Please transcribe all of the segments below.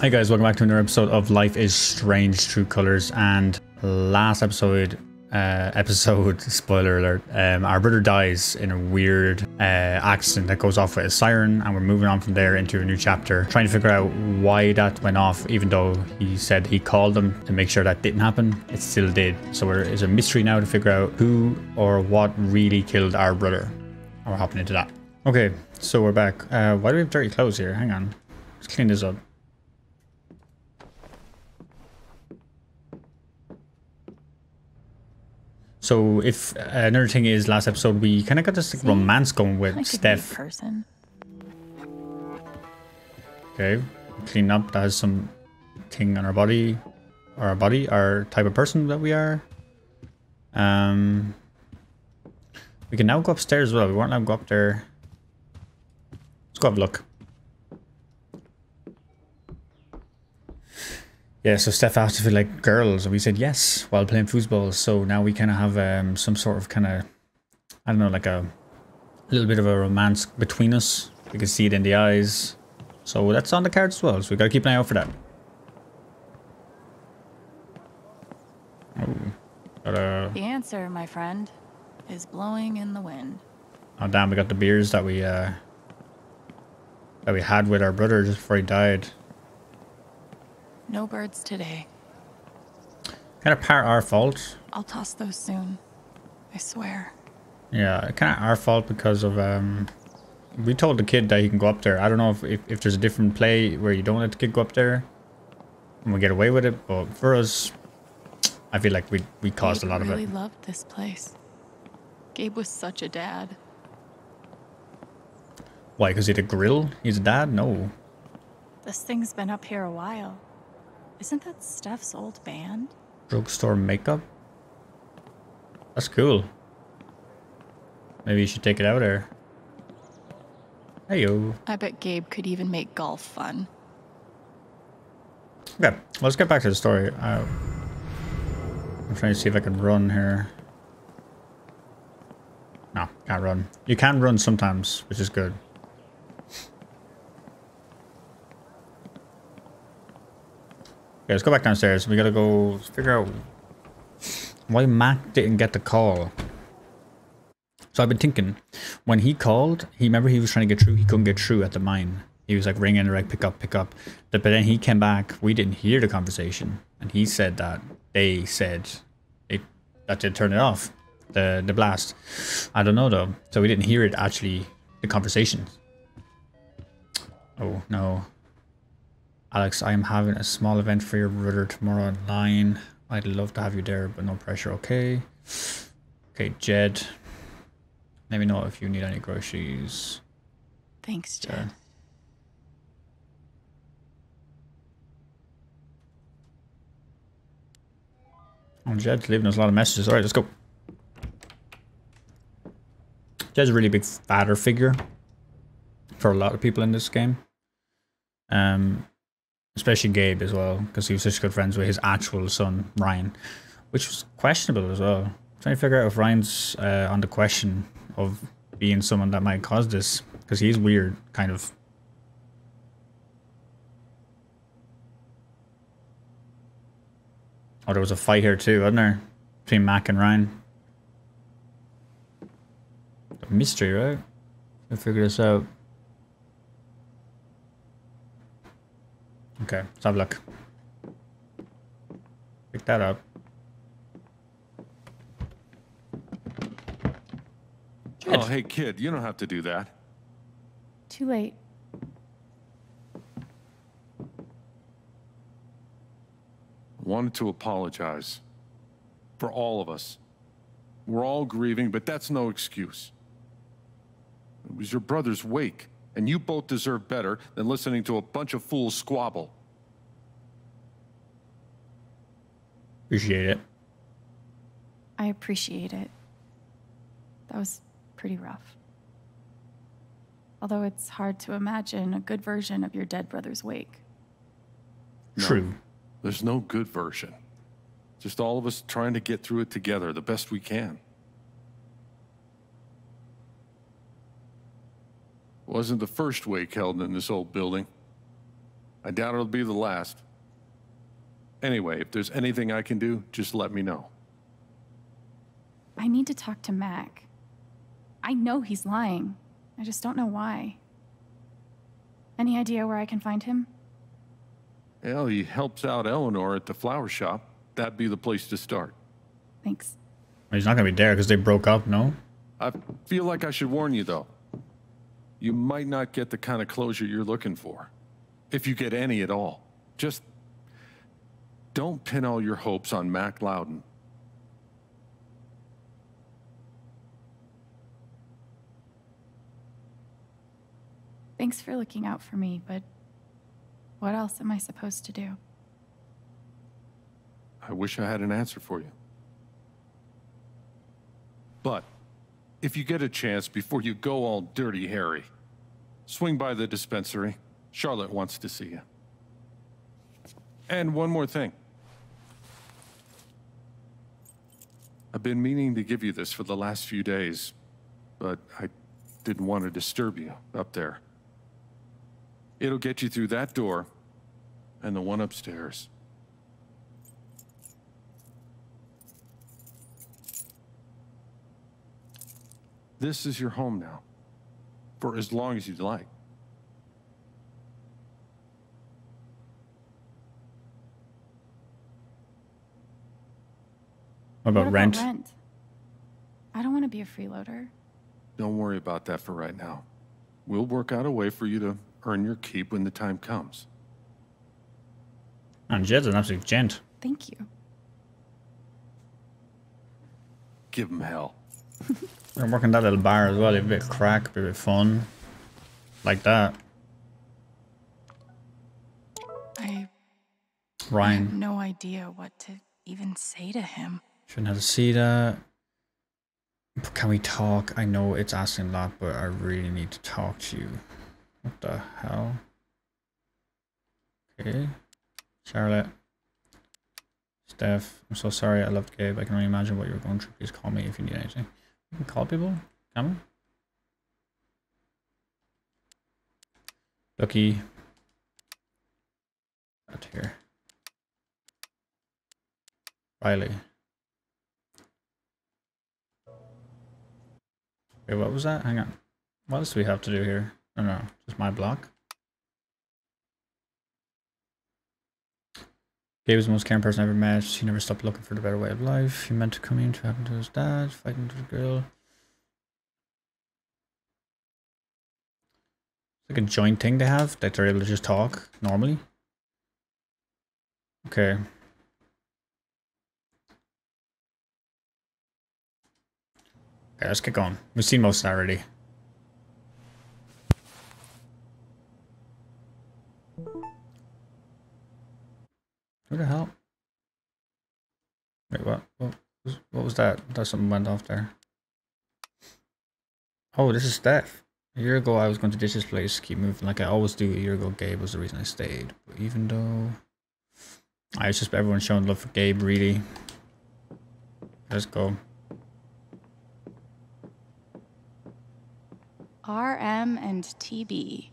Hi guys, welcome back to another episode of Life is Strange: True Colors. And last episode, spoiler alert, our brother dies in a weird accident that goes off with a siren, and we're moving on from there into a new chapter, trying to figure out why that went off. Even though he said he called them to make sure that didn't happen, it still did. So it's a mystery now to figure out who or what really killed our brother. And we're hopping into that. Okay, so we're back. Why do we have dirty clothes here? Hang on, let's clean this up. So if another thing is, last episode we kind of got this romance going with Steph. Okay, clean up. That has some thing on our body, or our type of person that we are. We can now go upstairs as well. We weren't allowed to go up there. Let's go have a look. Yeah, so Steph asked if we like girls, and we said yes while playing foosball. So now we kind of have some sort of I don't know, like a little bit of a romance between us. We can see it in the eyes. So that's on the cards as well. So we gotta keep an eye out for that. Oh, the answer, my friend, is blowing in the wind. Oh damn! We got the beers that we had with our brother just before he died. No birds today. Kind of part our fault. I'll toss those soon. I swear. Yeah, kind of our fault because of we told the kid that he can go up there. I don't know if there's a different play where you don't let the kid go up there and we get away with it, but for us, I feel like we caused a lot of it. I really loved this place. Gabe was such a dad. Why? Because he had a grill? He's a dad? No. This thing's been up here a while. Isn't that Steph's old band? Drugstore makeup? That's cool. Maybe you should take it out there. Heyo. I bet Gabe could even make golf fun. Okay, well, let's get back to the story. I'm trying to see if I can run here. No, can't run. You can run sometimes, which is good. Okay, let's go back downstairs. We gotta go figure out why Mac didn't get the call. So I've been thinking, when he called, he was trying to get through. He couldn't get through at the mine. He was like ringing, like pick up. But then he came back. We didn't hear the conversation, and he said that they said that they turned it off, the blast. I don't know though. So we didn't hear it actually, the conversation. Oh no. Alex, I am having a small event for your brother tomorrow online. I'd love to have you there, but no pressure, okay? Okay, Jed. Let me know if you need any groceries. Thanks, Jed. Yeah. Oh, Jed's leaving us a lot of messages. Alright, let's go. Jed's a really big father figure for a lot of people in this game. Especially Gabe as well, because he was such good friends with his actual son, Ryan, which was questionable as well. Trying to figure out if Ryan's on the question of being someone that might cause this, because he's weird, kind of. Oh, there was a fight here too, wasn't there? Between Mac and Ryan. A mystery, right? I'll figure this out. Okay, let's have a look. Pick that up. Jed. Oh, hey kid, you don't have to do that. Too late. Wanted to apologize. For all of us. We're all grieving, but that's no excuse. It was your brother's wake. And you both deserve better than listening to a bunch of fools squabble. Appreciate it. I appreciate it. That was pretty rough. Although it's hard to imagine a good version of your dead brother's wake. True. There's no good version. Just all of us trying to get through it together the best we can. Wasn't the first wake held in this old building. I doubt it'll be the last. Anyway, if there's anything I can do, just let me know. I need to talk to Mac. I know he's lying. I just don't know why. Any idea where I can find him? Well, he helps out Eleanor at the flower shop. That'd be the place to start. Thanks. He's not going to be there because they broke up, no? I feel like I should warn you, though. You might not get the kind of closure you're looking for. If you get any at all. Just don't pin all your hopes on Mac Loudon. Thanks for looking out for me, but what else am I supposed to do? I wish I had an answer for you. But if you get a chance before you go all Dirty Harry, swing by the dispensary. Charlotte wants to see you. And one more thing. I've been meaning to give you this for the last few days, but I didn't want to disturb you up there. It'll get you through that door and the one upstairs. This is your home now, for as long as you'd like. What about rent? I don't want to be a freeloader. Don't worry about that for right now. We'll work out a way for you to earn your keep when the time comes. And Jed's an absolute gent. Thank you. Give him hell. We're gonna work in that little bar as well. A bit of crack, a bit of fun. Like that. Ryan. I have no idea what to even say to him. Shouldn't have to see that. But can we talk? I know it's asking a lot, but I really need to talk to you. What the hell? Okay. Charlotte. Steph. I'm so sorry I loved Gabe. I can only imagine what you were going through. Please call me if you need anything. You can call people? Can we? Lucky. Out here. Riley. Wait, what was that? Hang on. What else do we have to do here? Oh no, just my block. Gabe was the most caring person I ever met. He never stopped looking for the better way of life. He meant to come in to happen to his dad, fighting to the girl. It's like a joint thing they have that they're able to just talk normally. Okay. Okay, let's get going. We've seen most of that already. Who the hell? Wait, what? What was that? I thought something went off there. Oh, this is Steph. A year ago, I was going to ditch this place, keep moving like I always do. A year ago, Gabe was the reason I stayed. But even though... It's just everyone showing love for Gabe, really. Let's go. RM and TB.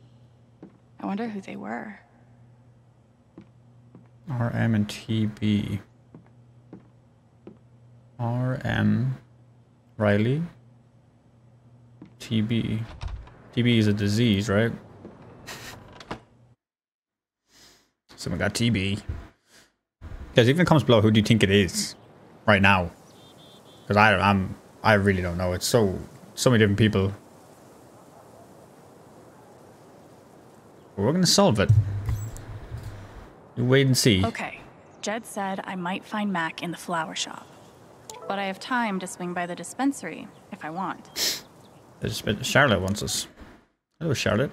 I wonder who they were. RM and TB. RM. Riley. TB. TB is a disease, right? Someone got TB. Guys, even comes below, who do you think it is? Right now. Because I really don't know. It's so many different people. We're gonna solve it. You wait and see. Okay. Jed said I might find Mac in the flower shop. But I have time to swing by the dispensary if I want. Charlotte wants us. Hello, Charlotte.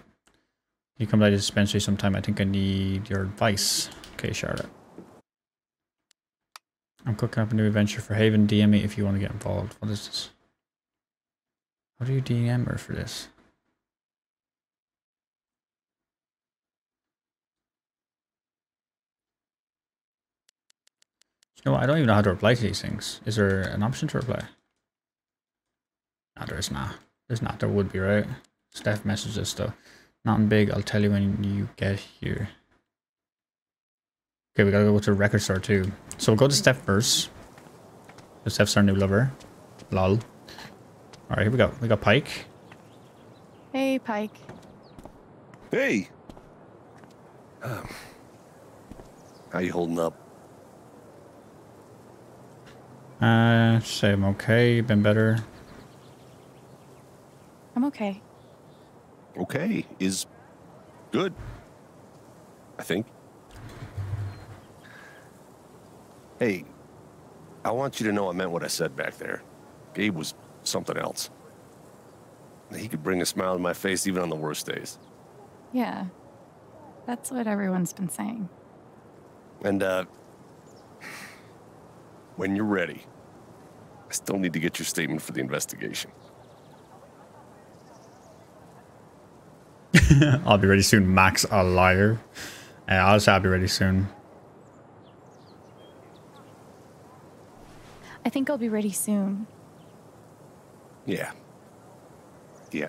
You come by the dispensary sometime. I think I need your advice. Okay, Charlotte. I'm cooking up a new adventure for Haven. DM me if you want to get involved. What is this? How do you DM her for this? You know what? I don't even know how to reply to these things. Is there an option to reply? No, there is not. There's not. There would be, right? Steph messages, though. Nothing big. I'll tell you when you get here. Okay, we gotta go to a record store too. So we'll go to Steph first. Steph's our new lover. Lol. Alright, here we go. We got Pike. Hey, Pike. Hey! How you holding up? Say I'm okay. Been better. I'm okay. Okay is good, I think. Hey, I want you to know I meant what I said back there. Gabe was something else. He could bring a smile to my face even on the worst days. Yeah, that's what everyone's been saying. And, when you're ready, I still need to get your statement for the investigation. I'll be ready soon. Mac's a liar. I'll be ready soon. I think I'll be ready soon. Yeah. Yeah.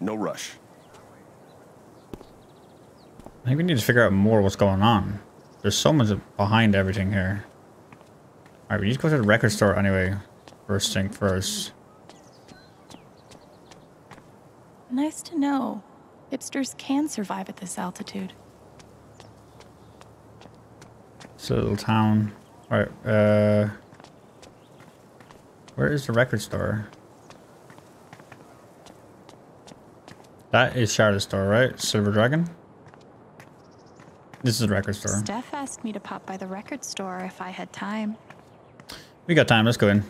No rush. I think we need to figure out more what's going on. There's so much behind everything here. Alright, we need to go to the record store anyway. First thing first. Nice to know. Hipsters can survive at this altitude. It's a little town. Alright, where is the record store? That is Charlotte's store, right? Silver Dragon? This is the record store. Steph asked me to pop by the record store if I had time. We got time. Let's go in.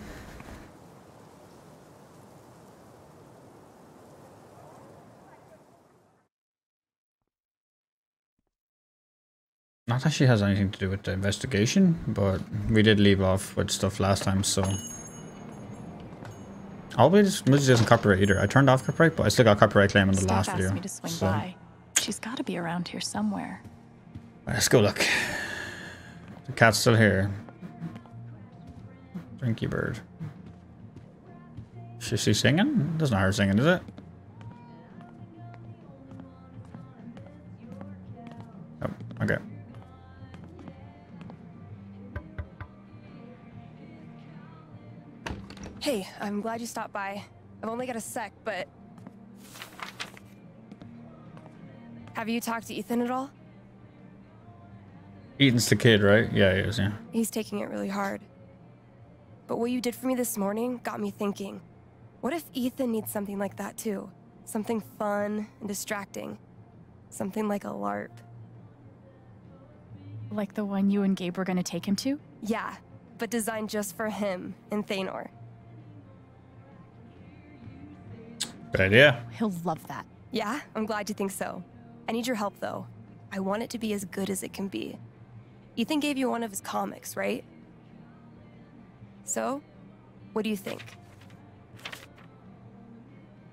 Not that she has anything to do with the investigation, but we did leave off with stuff last time, so... Hopefully this music doesn't copyright either. I turned off copyright, but I still got copyright claim in the last video. Me to swing by. She's got to be around here somewhere. Right, let's go look. The cat's still here. Drinky bird. Is she singing? That's not her singing, is it? Oh, okay. Hey, I'm glad you stopped by. I've only got a sec, but... Have you talked to Ethan at all? Ethan's the kid, right? Yeah, he is, yeah. He's taking it really hard. But what you did for me this morning got me thinking. What if Ethan needs something like that too? Something fun and distracting. Something like a LARP. Like the one you and Gabe were gonna take him to? Yeah, but designed just for him and Thanor. Good idea. He'll love that. Yeah, I'm glad you think so. I need your help, though. I want it to be as good as it can be. Ethan gave you one of his comics, right? So, what do you think?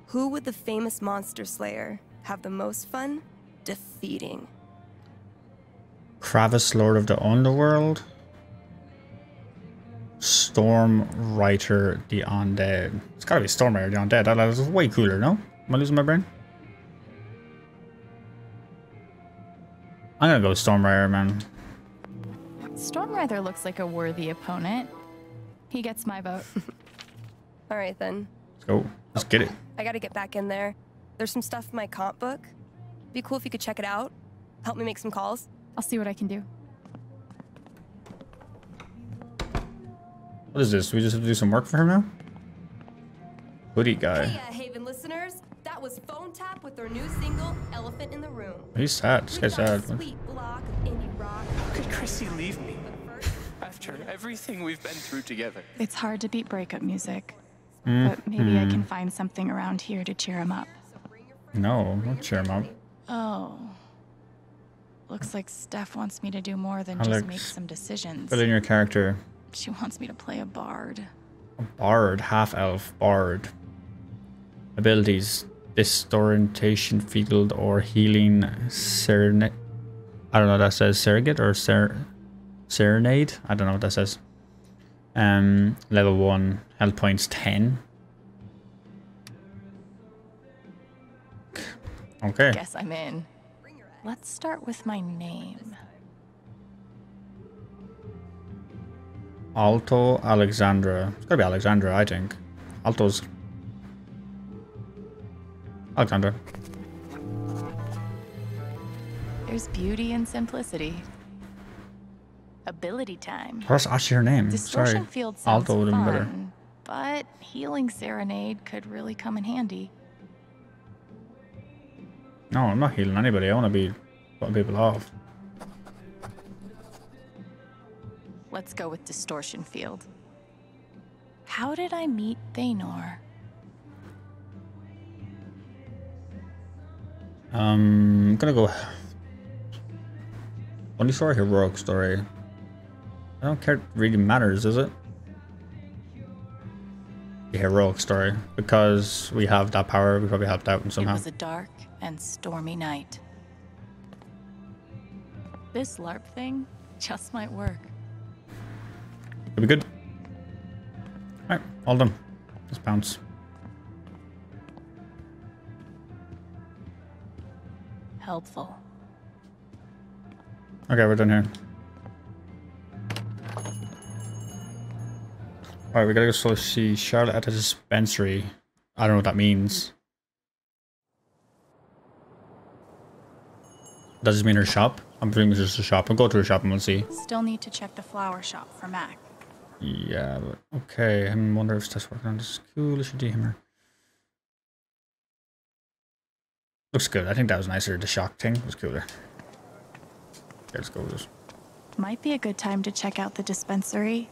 Who would the famous monster slayer have the most fun defeating? Kravis, Lord of the Underworld? Stormrider the Undead. It's gotta be Stormrider the Undead. That was way cooler, no? Am I losing my brain? I'm gonna go Stormrider, man. Stormrider looks like a worthy opponent. He gets my vote. All right, then. Let's go. Let's get it. I gotta get back in there. There's some stuff in my comp book. Be cool if you could check it out. Help me make some calls. I'll see what I can do. What is this? Do we just have to do some work for him now? Hoodie guy. Hey, Haven listeners, that was Phone Tap with their new single, Elephant in the Room. He's sad. This guy's sad. Sweet block of indie rock. How could Chrissy leave me after everything we've been through together? It's hard to beat breakup music, but maybe I can find something around here to cheer him up. No, don't cheer him up. Oh. Looks like Steph wants me to do more than just make some decisions. Put in your character. She wants me to play a bard. A bard, half-elf, bard. Abilities. Disorientation, field, or healing serenade. I don't know what that says. Surrogate or serenade? I don't know what that says. Level 1. Health points 10. Okay. Guess I'm in. Let's start with my name. Alto, Alexandra. It's gotta be Alexandra, I think. Alto's... Alexandra. There's beauty in simplicity. Ability time. That's actually her name. Distortion field sounds Alto would have been better. But healing serenade could really come in handy. No, I'm not healing anybody. I want to be putting people off. Let's go with distortion field. How did I meet Thanor? I'm gonna go. Only story, heroic story. I don't care. It really matters, is it? The heroic story, because we have that power. We probably helped out in somehow. It was a dark and stormy night. This LARP thing just might work. It'll be good. All right, all done. Let's bounce. Helpful. Okay, we're done here. Alright, we gotta go slowly see Charlotte at the dispensary. I don't know what that means. Does it mean her shop? I'm thinking it's just a shop. We'll go to her shop and we'll see. Still need to check the flower shop for Mac. Yeah, but okay. I wonder if Steph's working on this. Cool, should DM her. Looks good. I think that was nicer. The shock thing was cooler. Let's go with this. Might be a good time to check out the dispensary.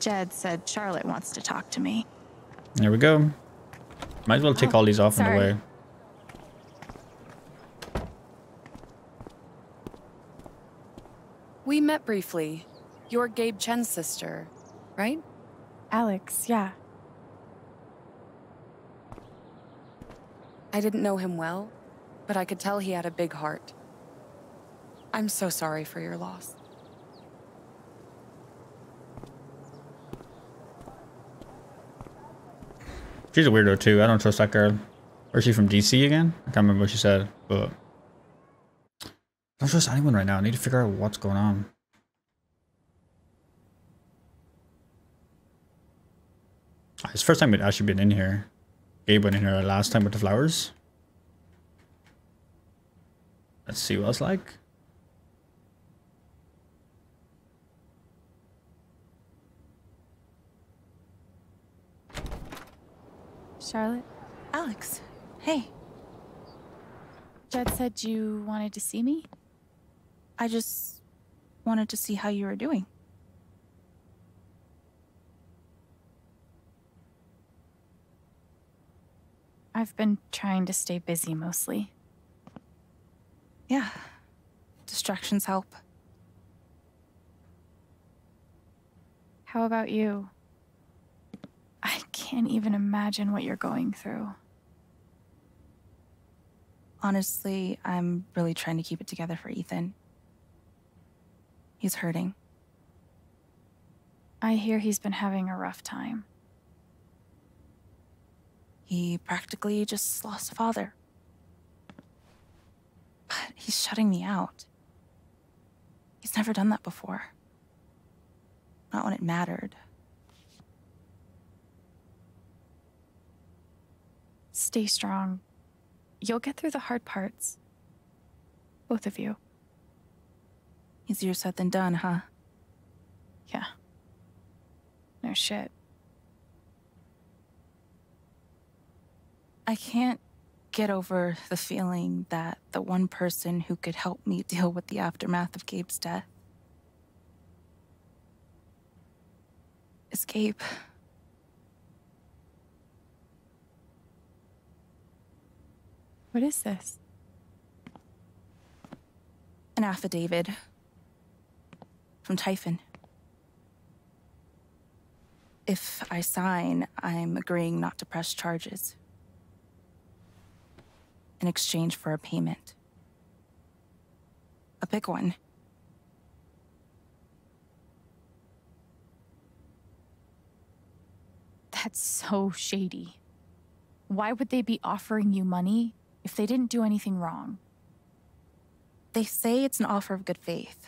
Jed said Charlotte wants to talk to me. There we go. Might as well take all these off on the way. We met briefly. You're Gabe Chen's sister, right? Alex, yeah. I didn't know him well, but I could tell he had a big heart. I'm so sorry for your loss. She's a weirdo too. I don't trust that girl. Or is she from DC again? I can't remember what she said, but I don't trust anyone right now. I need to figure out what's going on. It's the first time we've actually been in here. Gabe went in here last time with the flowers. Let's see what it's like. Charlotte? Alex, hey. Jed said you wanted to see me? I just wanted to see how you were doing. I've been trying to stay busy mostly. Yeah, distractions help. How about you? I can't even imagine what you're going through. Honestly, I'm really trying to keep it together for Ethan. He's hurting. I hear he's been having a rough time. He practically just lost a father. But he's shutting me out. He's never done that before. Not when it mattered. Stay strong. You'll get through the hard parts. Both of you. Easier said than done, huh? Yeah. No shit. I can't get over the feeling that the one person who could help me deal with the aftermath of Gabe's death is Gabe. What is this? An affidavit from Typhon. If I sign, I'm agreeing not to press charges in exchange for a payment. A big one. That's so shady. Why would they be offering you money if they didn't do anything wrong? They say it's an offer of good faith.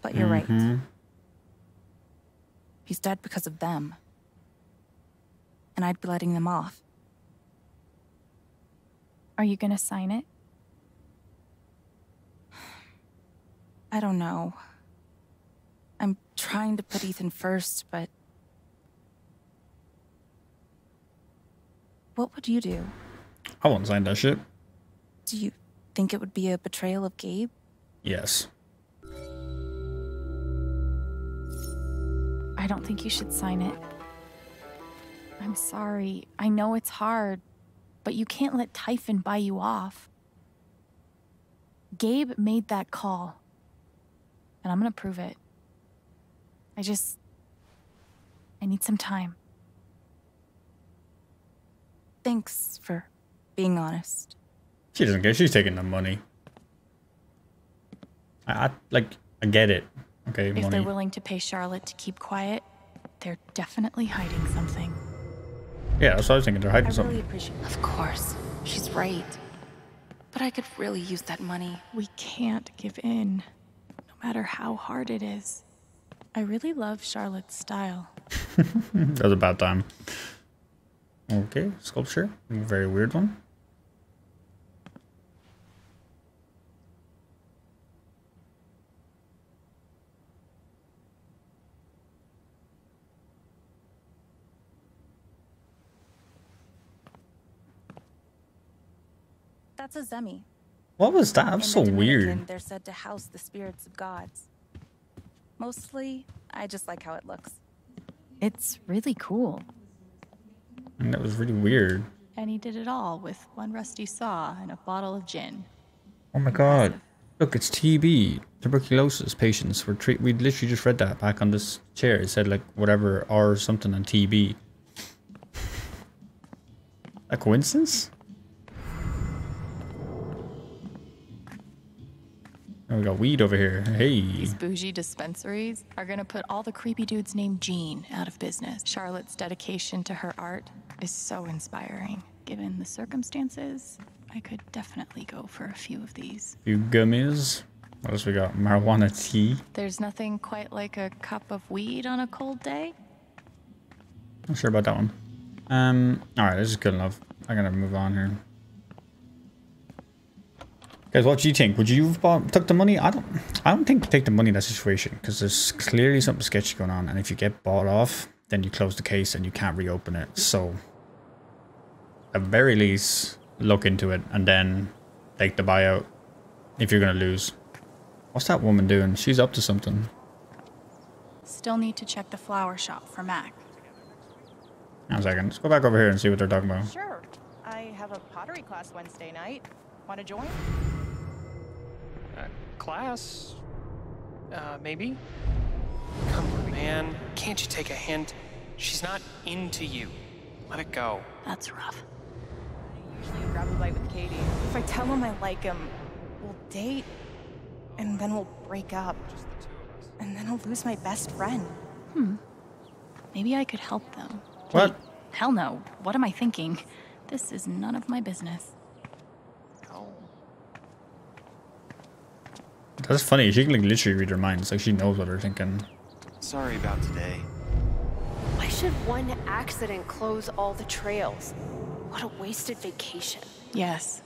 But you're right. He's dead because of them. And I'd be letting them off. Are you gonna sign it? I don't know. I'm trying to put Ethan first, but... What would you do? I wouldn't sign that shit. Do you think it would be a betrayal of Gabe? Yes. I don't think you should sign it. I'm sorry. I know it's hard, but you can't let Typhon buy you off. Gabe made that call, and I'm gonna prove it. I need some time. Thanks for being honest. She doesn't care. She's taking the money. I get it. Okay, if money. They're willing to pay Charlotte to keep quiet, they're definitely hiding something. Yeah, that's what I was thinking. They're hiding something. I really appreciate it. Of course. She's right. But I could really use that money. We can't give in, no matter how hard it is. I really love Charlotte's style. That was about time. Okay, sculpture. A very weird one. That's a zemi. What was that? That's so weird. They're said to house the spirits of gods. Mostly, I just like how it looks. It's really cool. And that was really weird. And he did it all with one rusty saw and a bottle of gin. Oh my god. Look, it's TB. Tuberculosis patients were treated. We literally just read that back on this chair. It said like whatever R something on TB. A coincidence? And we got weed over here. Hey. These bougie dispensaries are gonna put all the creepy dudes named Gene out of business. Charlotte's dedication to her art is so inspiring. Given the circumstances, I could definitely go for a few of these. A few gummies. What else we got? Marijuana tea. There's nothing quite like a cup of weed on a cold day. Not sure about that one. Alright, this is good enough. I'm gonna move on here. Guys, what do you think? Would you have took the money? I don't think take the money in that situation, because there's clearly something sketchy going on, and if you get bought off, then you close the case and you can't reopen it. So, at very least, look into it and then take the buyout if you're gonna lose. What's that woman doing? She's up to something. Still need to check the flower shop for Mac. One second. Let's go back over here and see what they're talking about. Sure. I have a pottery class Wednesday night. Want to join? Class? Maybe? Come on, man. Can't you take a hint? She's not into you. Let it go. That's rough. I usually grab a bite with Katie. If I tell him I like him, we'll date, and then we'll break up. Just the two of us. And then I'll lose my best friend. Hmm. Maybe I could help them. What? Wait, hell no. What am I thinking? This is none of my business. That's funny. She can like literally read her mind. It's like she knows what they're thinking. Sorry about today. Why should one accident close all the trails? What a wasted vacation. Yes.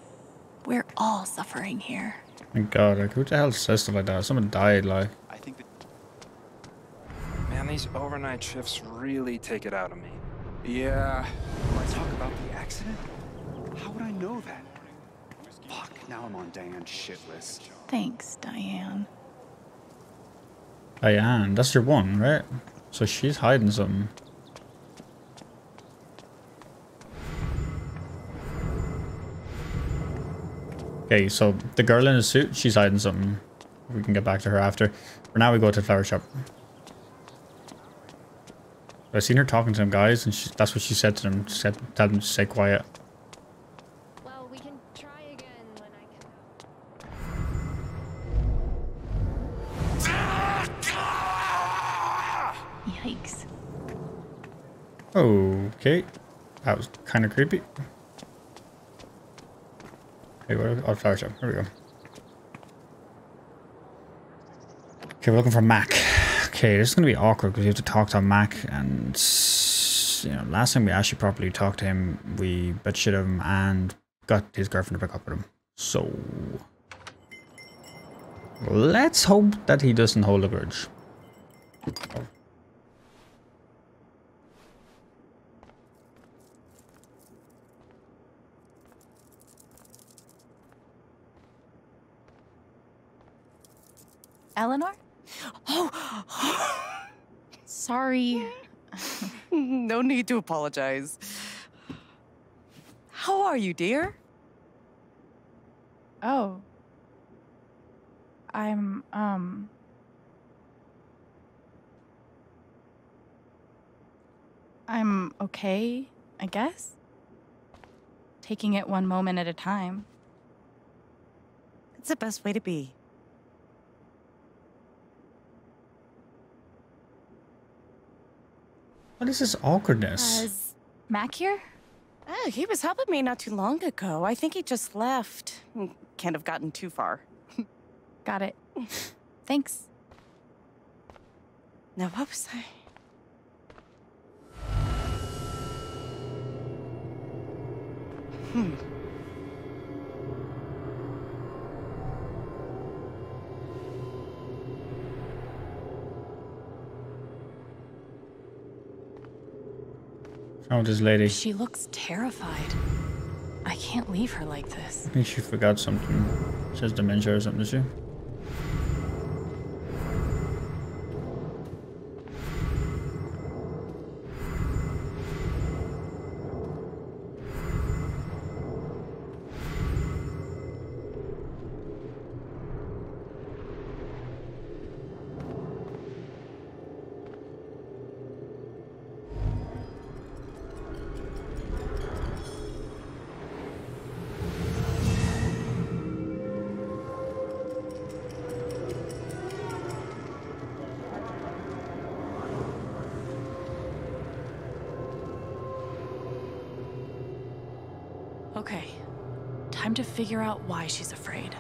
We're all suffering here. My god, like who the hell says stuff like that? Someone died, like. I think that... Man, these overnight shifts really take it out of me. Yeah. Let's talk about the accident. How would I know that? Fuck, now I'm on Diane's shit list. Thanks, Diane. Diane, that's your one, right? So she's hiding something. Okay, so the girl in the suit, she's hiding something. We can get back to her after. For now, we go to the flower shop. I've seen her talking to them guys, and that's what she said to them. She said, tell them to stay quiet. Okay, that was kind of creepy. Hey, what? Oh, flower shop. Here we go. Okay, we're looking for Mac. Okay, this is going to be awkward because we have to talk to Mac, and you know, last time we actually properly talked to him, we bet shit him and got his girlfriend to break up with him. So let's hope that he doesn't hold a grudge. Eleanor? Oh, sorry. No need to apologize. How are you, dear? Oh. I'm, I'm okay, I guess. Taking it one moment at a time. It's the best way to be. What is this awkwardness? Is Mac here? Oh, he was helping me not too long ago. I think he just left. Can't have gotten too far. Got it. Thanks. Now, what was I? Oh, this lady. She looks terrified. I can't leave her like this. I think she forgot something. She has dementia or something, does she? Okay, time to figure out why she's afraid.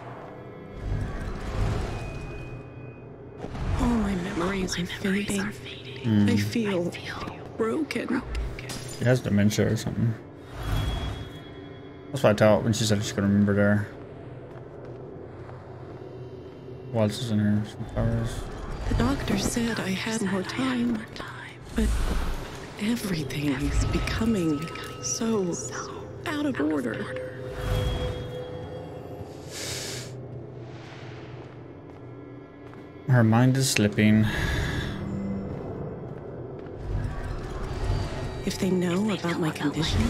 All my memories are fading. I feel broken. She has dementia or something. That's what I thought when she said she could remember there. What else is in her? Some flowers. The doctor said I had more time, but everything is becoming so out of order. Her mind is slipping. If they know about my condition,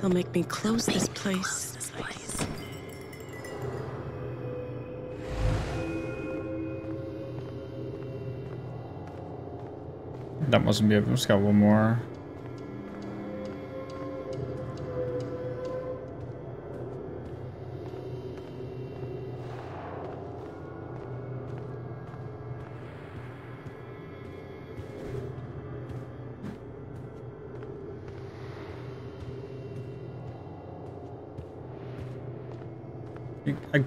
they'll make me close this place. That mustn't be it. Just got one more.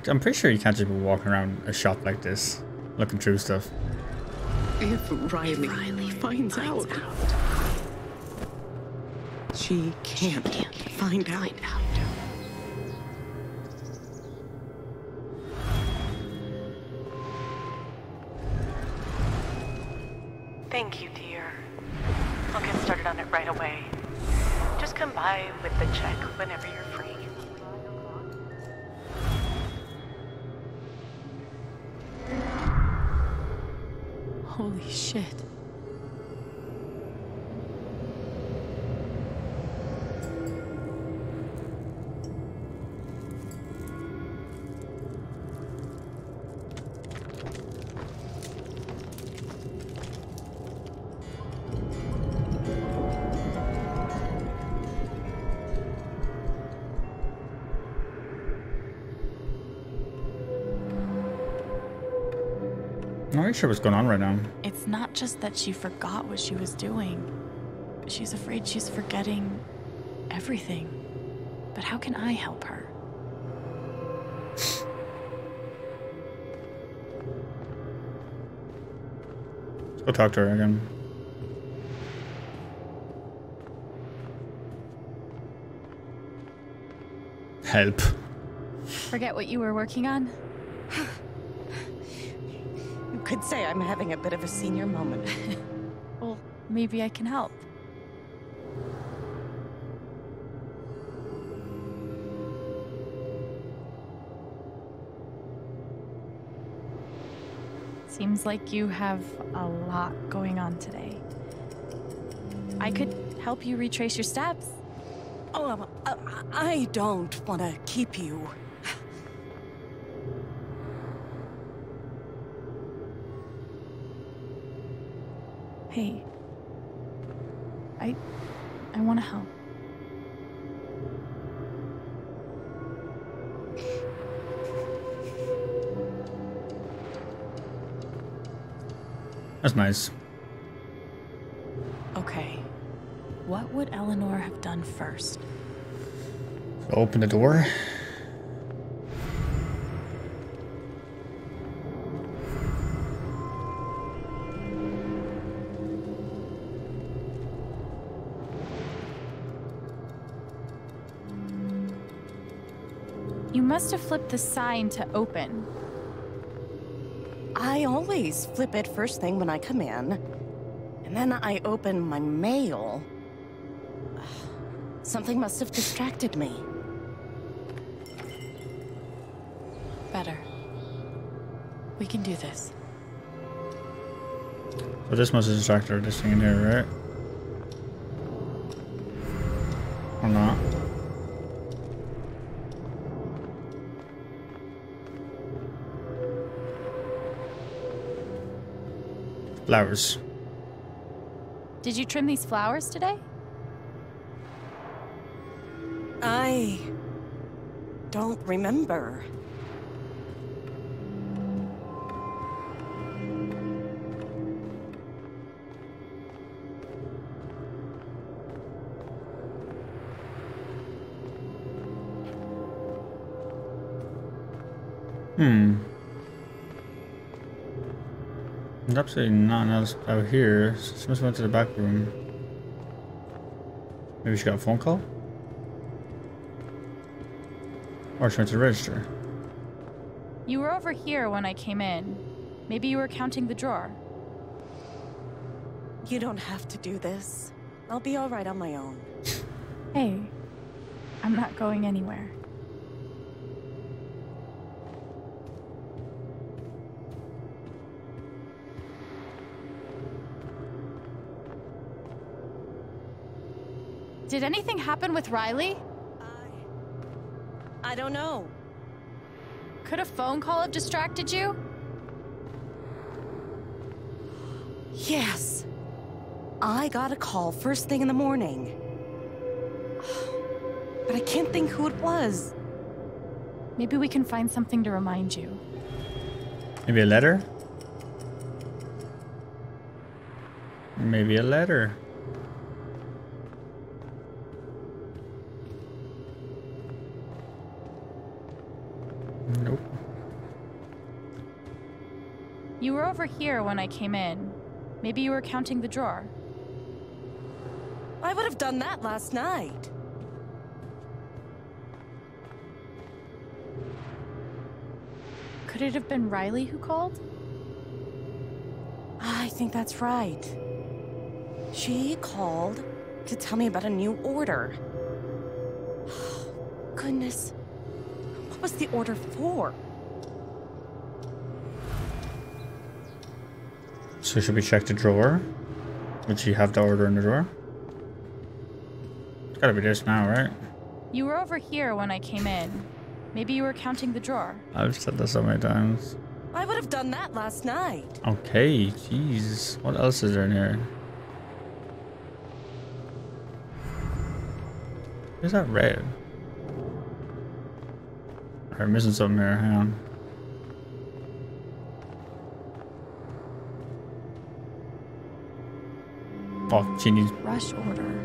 I'm pretty sure you can't just be walking around a shop like this, looking through stuff. If Riley finds out, she can't find out. Thank you, dear. I'll get started on it right away. Just come by with the check whenever you're free. Holy shit. I'm not really sure what's going on right now. It's not just that she forgot what she was doing. She's afraid she's forgetting everything. But how can I help her? Let's go talk to her again. Help. Forget what you were working on? You could say I'm having a bit of a senior moment. Well, maybe I can help. Seems like you have a lot going on today. I could help you retrace your steps. Oh, I don't want to keep you. Hey, I want to help. That's nice. Okay. What would Eleanor have done first? Open the door. You must have flipped the sign to open. I always flip it first thing when I come in, and then I open my mail. Something must have distracted me. Better. We can do this. So this must have distracted her, this thing in here, right? Or not. Flowers. Did you trim these flowers today? I don't remember. There's absolutely nothing else out here. She must have went to the back room. Maybe she got a phone call? Or she went to the register. You were over here when I came in. Maybe you were counting the drawer. You don't have to do this. I'll be all right on my own. Hey, I'm not going anywhere. Did anything happen with Riley? I don't know. Could a phone call have distracted you? Yes. I got a call first thing in the morning. But I can't think who it was. Maybe we can find something to remind you. Maybe a letter? Maybe a letter. Nope. You were over here when I came in. Maybe you were counting the drawer. I would have done that last night. Could it have been Riley who called? I think that's right. She called to tell me about a new order. Oh, goodness. What's the order for? So should we check the drawer? Would she have the order in the drawer? It's gotta be this now, right? You were over here when I came in. Maybe you were counting the drawer. I've said that so many times. I would have done that last night. Okay, jeez. What else is there in here? Is that red? I'm missing something here. Hang on. Oh, she needs rush order.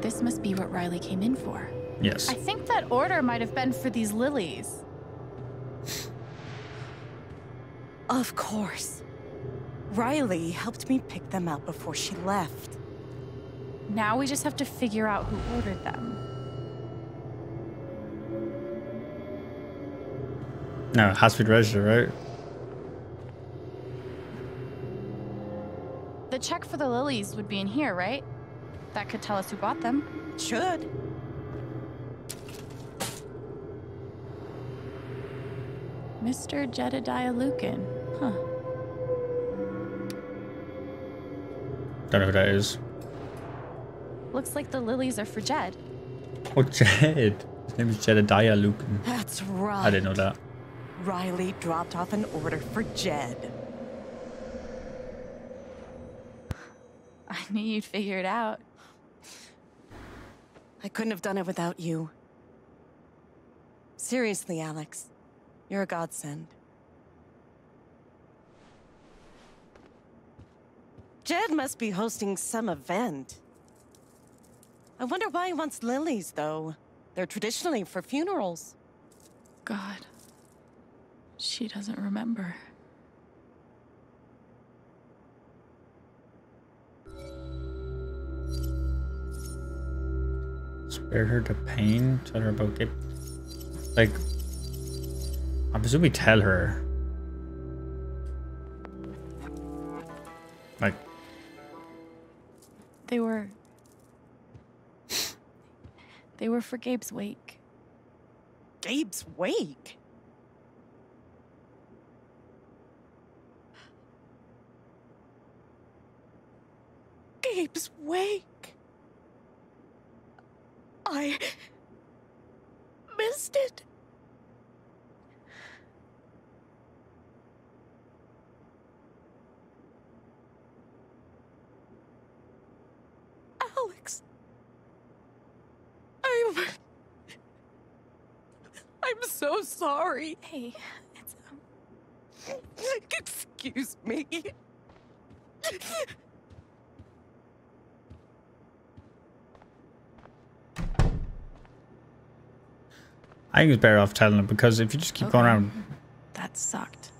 This must be what Riley came in for. Yes. I think that order might have been for these lilies. Of course. Riley helped me pick them up before she left. Now we just have to figure out who ordered them. No, it has to be registered, right? The check for the lilies would be in here, right? That could tell us who bought them. Should. Mr. Jedediah Lucan, huh? Don't know who that is. Looks like the lilies are for Jed. Oh, Jed. His name is Jedediah Lucan. That's right. I didn't know that. Riley dropped off an order for Jed. I knew you'd figure it out. I couldn't have done it without you. Seriously, Alex. You're a godsend. Jed must be hosting some event. I wonder why he wants lilies, though. They're traditionally for funerals. God. She doesn't remember. Spare her the pain? Tell her about it. Like, I presume we tell her. Like, They were for Gabe's wake. Gabe's wake? Gabe's wake. I missed it. Alex. I'm so sorry. Hey, it's excuse me. I think it's better off telling them, because if you just keep going around... That sucked.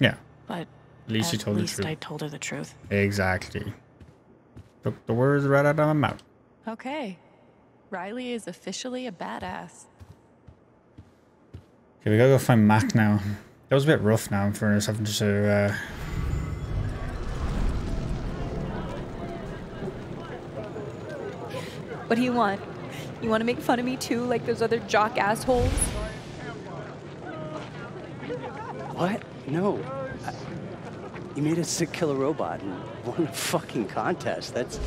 Yeah. But at least you told the truth. At least I told her the truth. Exactly. Took the words right out of my mouth. Okay. Riley is officially a badass. Okay, we gotta go find Mac now. That was a bit rough now, in fairness, having to... What do you want? You want to make fun of me too, like those other jock assholes? What? No. You made a sick killer robot and won a fucking contest. That's...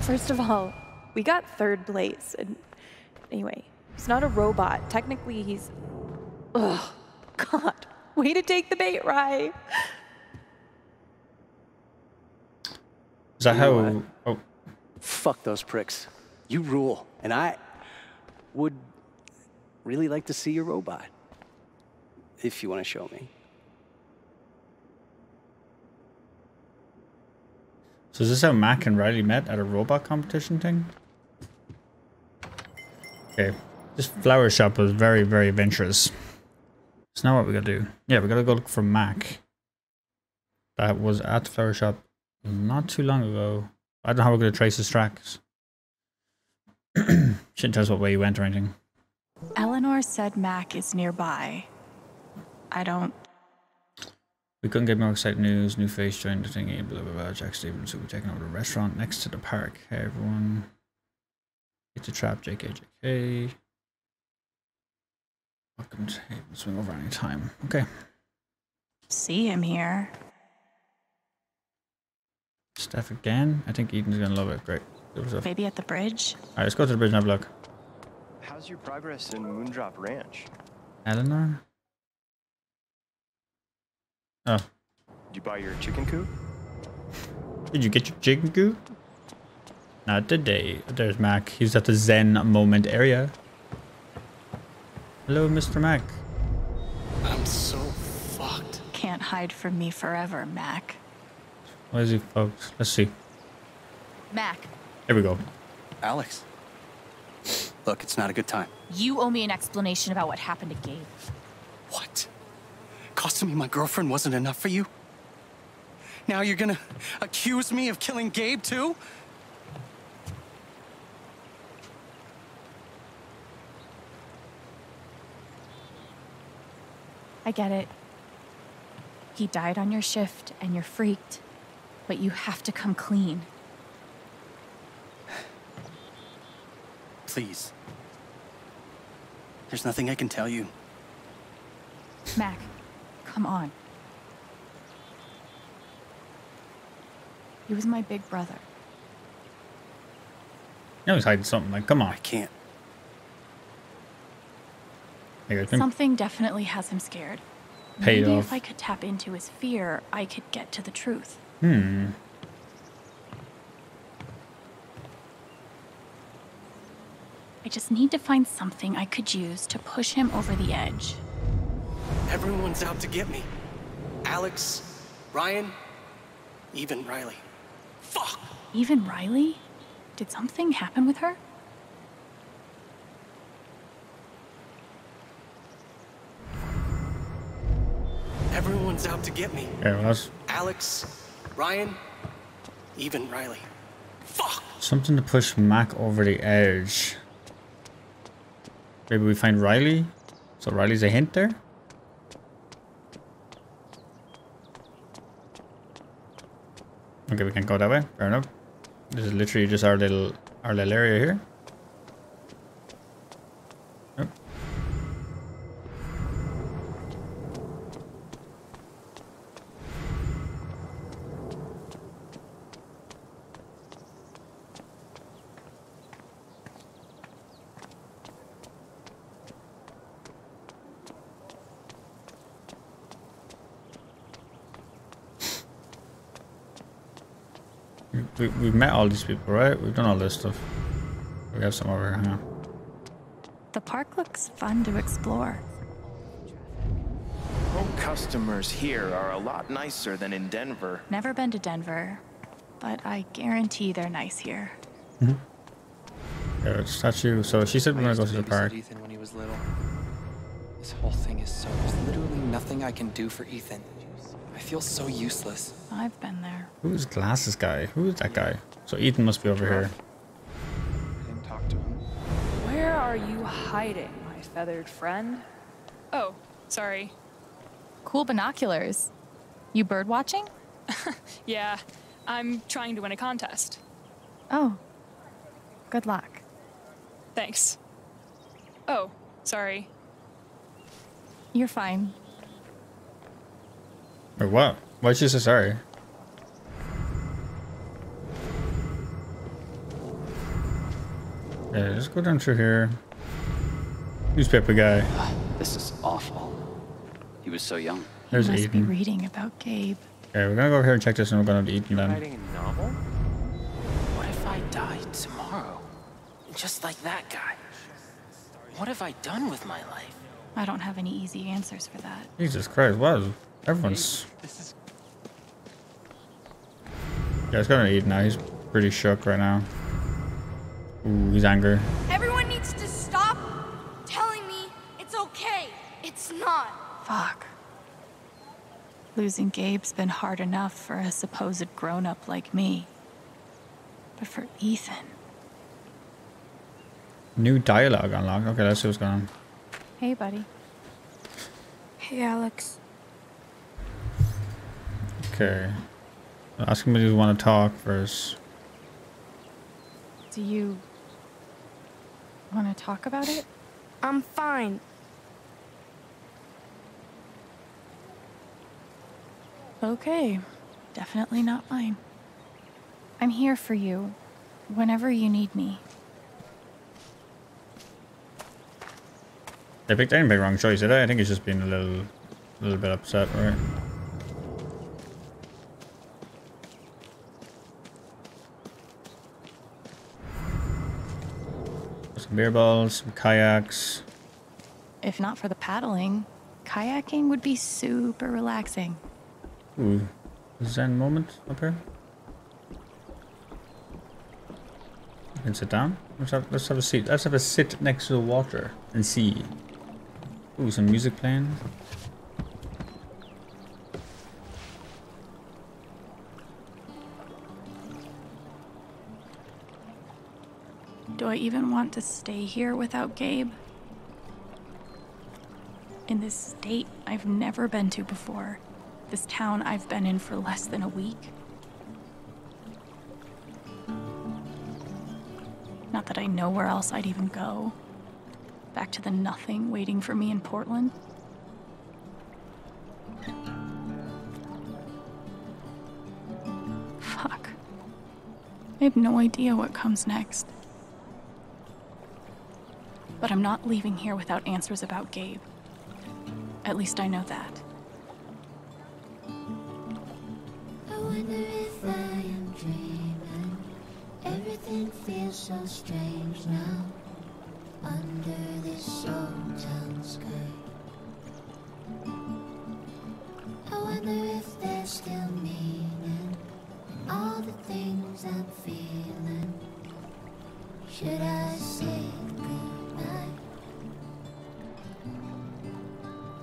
First of all, we got third place. And anyway, he's not a robot. Technically, he's... Ugh. God. Way to take the bait, Rye. Is that how... Oh. Fuck those pricks. You rule. And I would really like to see your robot. If you want to show me. So is this how Mac and Riley met? At a robot competition thing? Okay. This flower shop was very, very adventurous. So now what we gotta do? Yeah, we gotta go look for Mac. That was at the flower shop not too long ago. I don't know how we're going to trace his tracks. Shouldn't tell us what way he went or anything. Eleanor said Mac is nearby. I don't... We couldn't get more exciting news. New face joined the thingy. Blah, blah, blah. Jack Stevens will be taking over the restaurant next to the park. Hey, everyone. It's a trap. JK, JK. Welcome to Haven. Swing over any time. Okay. See him here. Steph again? I think Ethan's gonna love it. Great. Maybe at the bridge? Alright, let's go to the bridge and have a look. How's your progress in Moondrop Ranch? Eleanor? Oh. Did you buy your chicken coop? Did you get your chicken coop? Not today. There's Mac. He's at the Zen Moment area. Hello, Mr. Mac. I'm so fucked. Can't hide from me forever, Mac. Where is he, folks? Let's see. Mac. Here we go. Alex. Look, it's not a good time. You owe me an explanation about what happened to Gabe. What? costing me my girlfriend wasn't enough for you? Now you're gonna accuse me of killing Gabe, too? I get it. He died on your shift, and you're freaked. But you have to come clean. Please. There's nothing I can tell you. Mac, come on. He was my big brother. I was hiding something, like, come on. I can't. Something definitely has him scared. Maybe if I could tap into his fear, I could get to the truth. Hmm. I just need to find something I could use to push him over the edge. Everyone's out to get me. Alex, Ryan, even Riley. Fuck! Even Riley? Did something happen with her? Everyone's out to get me. Alex, Ryan, even Riley. Fuck! Something to push Mac over the edge. Maybe we find Riley? So Riley's a hint there? Okay, we can't go that way. Fair enough. This is literally just our little area here. Nope. We've met all these people, right? We've done all this stuff. We have some over here now. The park looks fun to explore. Oh, customers here are a lot nicer than in Denver. Never been to Denver, but I guarantee they're nice here. Mm-hmm. Yeah, statue. So she said we're gonna go to the park. Ethan when he was little. This whole thing is so. There's literally nothing I can do for Ethan. I feel so useless. I've been there. Who's glasses guy? Who's that guy? So Ethan must be over here. I didn't talk to him. Where are you hiding, my feathered friend? Oh, sorry. Cool binoculars. You bird watching? Yeah, I'm trying to win a contest. Oh, good luck. Thanks. Oh, sorry. You're fine. Wait, what? Why'd you say sorry? Yeah, just go down through here. Newspaper guy. This is awful. He was so young. There's Ethan. He must be reading about Gabe. Okay, we're gonna go over here and check this, and we're gonna have to Ethan then. Writing a novel? What if I died tomorrow? Just like that guy. What have I done with my life? I don't have any easy answers for that. Jesus Christ, what? Everyone's. Yeah, he's gonna eat now. He's pretty shook right now. Ooh, he's angry. Everyone needs to stop telling me it's okay. It's not. Fuck. Losing Gabe's been hard enough for a supposed grown-up like me. But for Ethan. New dialogue unlocked. Okay, let's see what's going on. Hey, buddy. Hey, Alex. Okay. Ask him if you want to talk first. Do you want to talk about it? I'm fine. Okay. Definitely not fine. I'm here for you whenever you need me. They picked anybody wrong choice, did I? I think he's just being a little bit upset, right? Some beer balls, some kayaks. If not for the paddling, kayaking would be super relaxing. Ooh, zen moment up here. You can sit down. Let's have a seat. Let's have a sit next to the water and see. Ooh, some music playing. Do I even want to stay here without Gabe? In this state I've never been to before. This town I've been in for less than a week. Not that I know where else I'd even go. Back to the nothing waiting for me in Portland. Fuck. I have no idea what comes next. But I'm not leaving here without answers about Gabe. At least I know that. I wonder if I am dreaming. Everything feels so strange now. Under this old town sky. I wonder if there's still meaning in all the things I'm feeling. Should I say goodbye?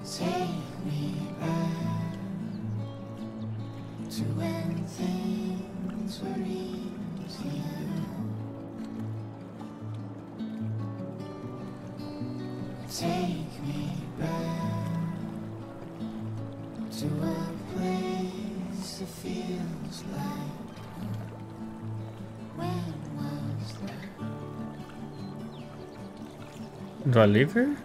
Take me back to when things were easier. Take me back to a place that feels like home. When was that? Do I leave her?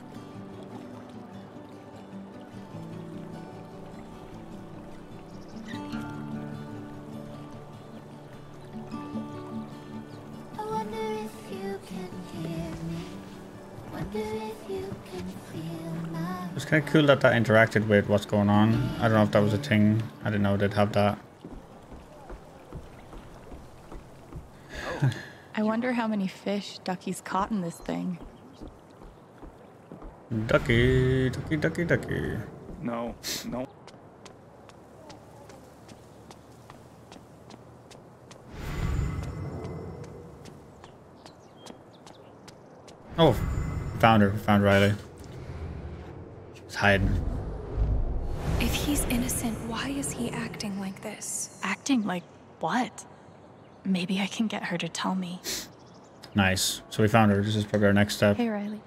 It's kind of cool that that interacted with what's going on. I don't know if that was a thing. I didn't know they'd have that. I wonder how many fish Ducky's caught in this thing. Ducky, Ducky, Ducky, Ducky. No, no. Oh, found her. Found Riley. Hiding. If he's innocent, why is he acting like this? Acting like what? Maybe I can get her to tell me. Nice. So we found her. This is probably our next step. Hey, Riley.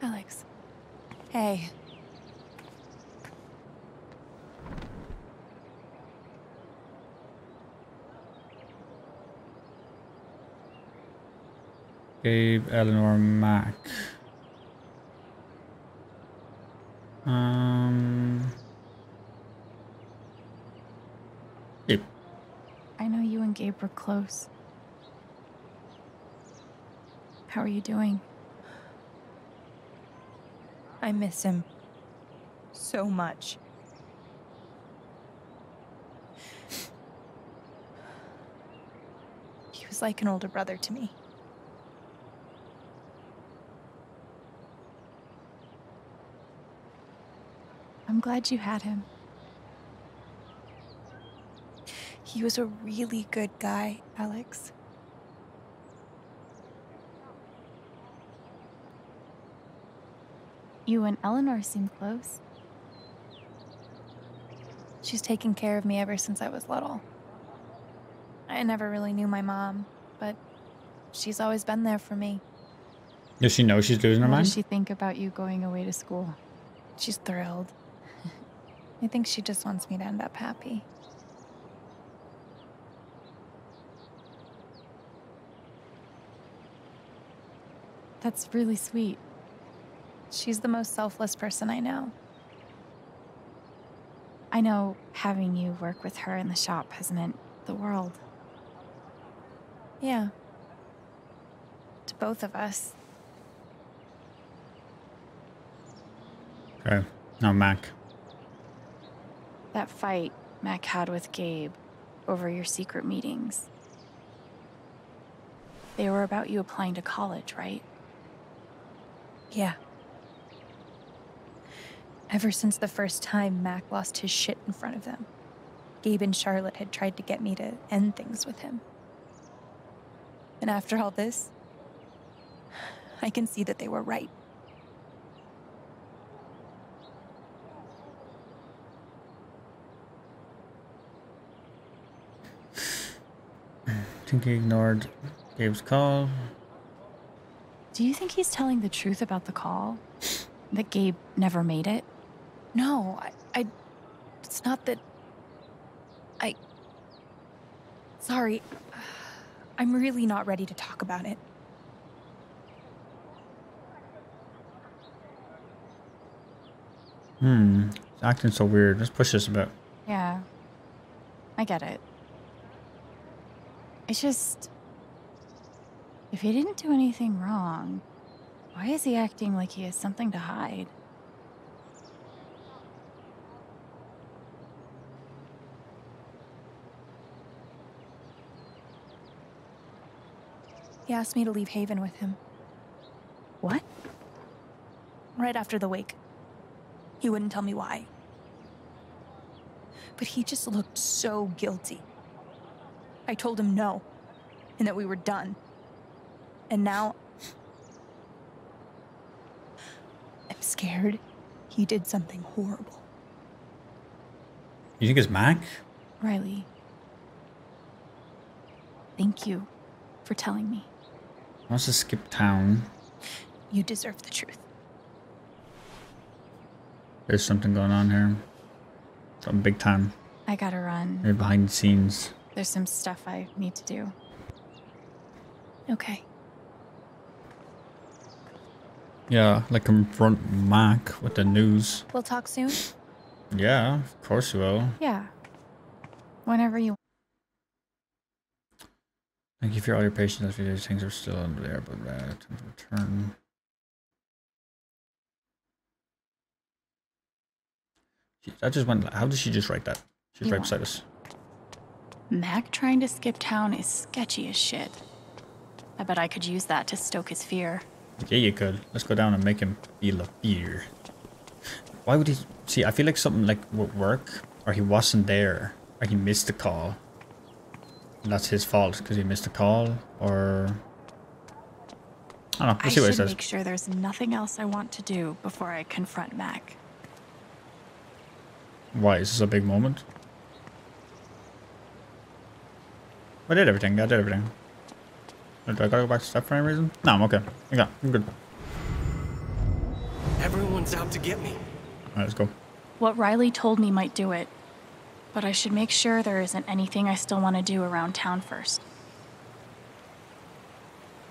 Alex. Hey. Gabe, Eleanor, Mac. Yep. I know you and Gabe were close. How are you doing? I miss him so much. He was like an older brother to me. I'm glad you had him. He was a really good guy, Alex. You and Eleanor seem close. She's taken care of me ever since I was little. I never really knew my mom, but she's always been there for me. Does she know she's losing her mind? What does she think about you going away to school? She's thrilled. I think she just wants me to end up happy. That's really sweet. She's the most selfless person I know. I know having you work with her in the shop has meant the world. Yeah. To both of us. Okay. No, Mac. That fight Mac had with Gabe over your secret meetings. They were about you applying to college, right? Yeah. Ever since the first time Mac lost his shit in front of them, Gabe and Charlotte had tried to get me to end things with him. And after all this, I can see that they were right. Pinky ignored Gabe's call. Do you think he's telling the truth about the call? That Gabe never made it? No, I it's not that... Sorry, I'm really not ready to talk about it. It's acting so weird. Let's push this a bit. Yeah, I get it. It's just... if he didn't do anything wrong, why is he acting like he has something to hide? He asked me to leave Haven with him. What? Right after the wake. He wouldn't tell me why. But he just looked so guilty. I told him no, and that we were done. And now... I'm scared he did something horrible. You think it's Mac? Riley. Thank you for telling me. Let's just skip town. You deserve the truth. There's something going on here. Something big time. I gotta run. They're behind the scenes. There's some stuff I need to do. Okay. Yeah, like confront Mac with the news. We'll talk soon? Yeah, of course you will. Yeah. Whenever you want. Thank you for all your patience. These things are still under there, but time to return. That just went. How did she just write that? She's right beside us. Mac trying to skip town is sketchy as shit. I bet I could use that to stoke his fear. Yeah, you could. Let's go down and make him feel a fear. Why would he? See, I feel like something like would work, or he wasn't there, or he missed the call. That's his fault because he missed a call, or I don't know. Let's see what it says. I should make sure there's nothing else I want to do before I confront Mac. Why is this a big moment? I did everything. I did everything. Do I gotta go back to Steph for any reason? No, I'm okay. Okay, I'm good. Everyone's out to get me. All right, let's go. What Riley told me might do it. But I should make sure there isn't anything I still want to do around town first.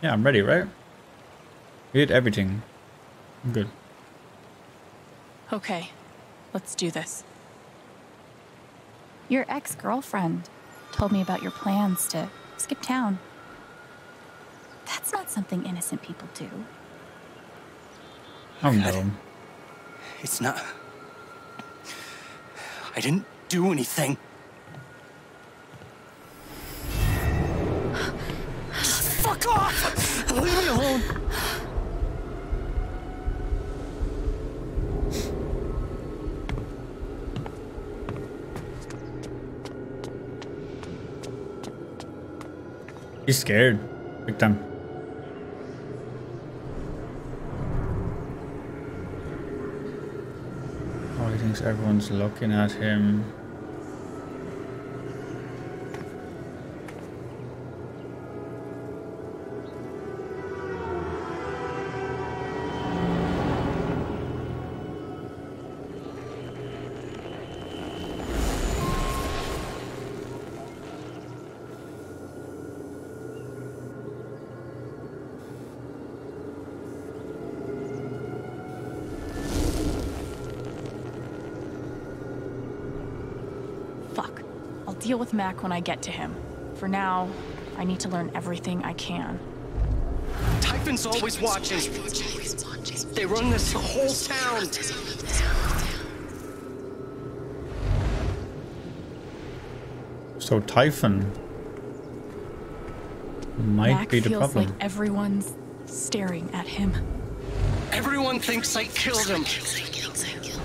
Yeah, I'm ready, right? We did everything. I'm good. Okay, let's do this. Your ex-girlfriend told me about your plans to skip town. That's not something innocent people do. Oh no. It's not... I didn't... do anything. Just fuck off! Leave me alone. He's scared. Big time. Oh, he thinks everyone's looking at him. Deal with Mac when I get to him. For now, I need to learn everything I can. Typhon's always watching. They run this whole town. So Typhon might be the problem. Mac feels like everyone's staring at him. Everyone thinks I killed him.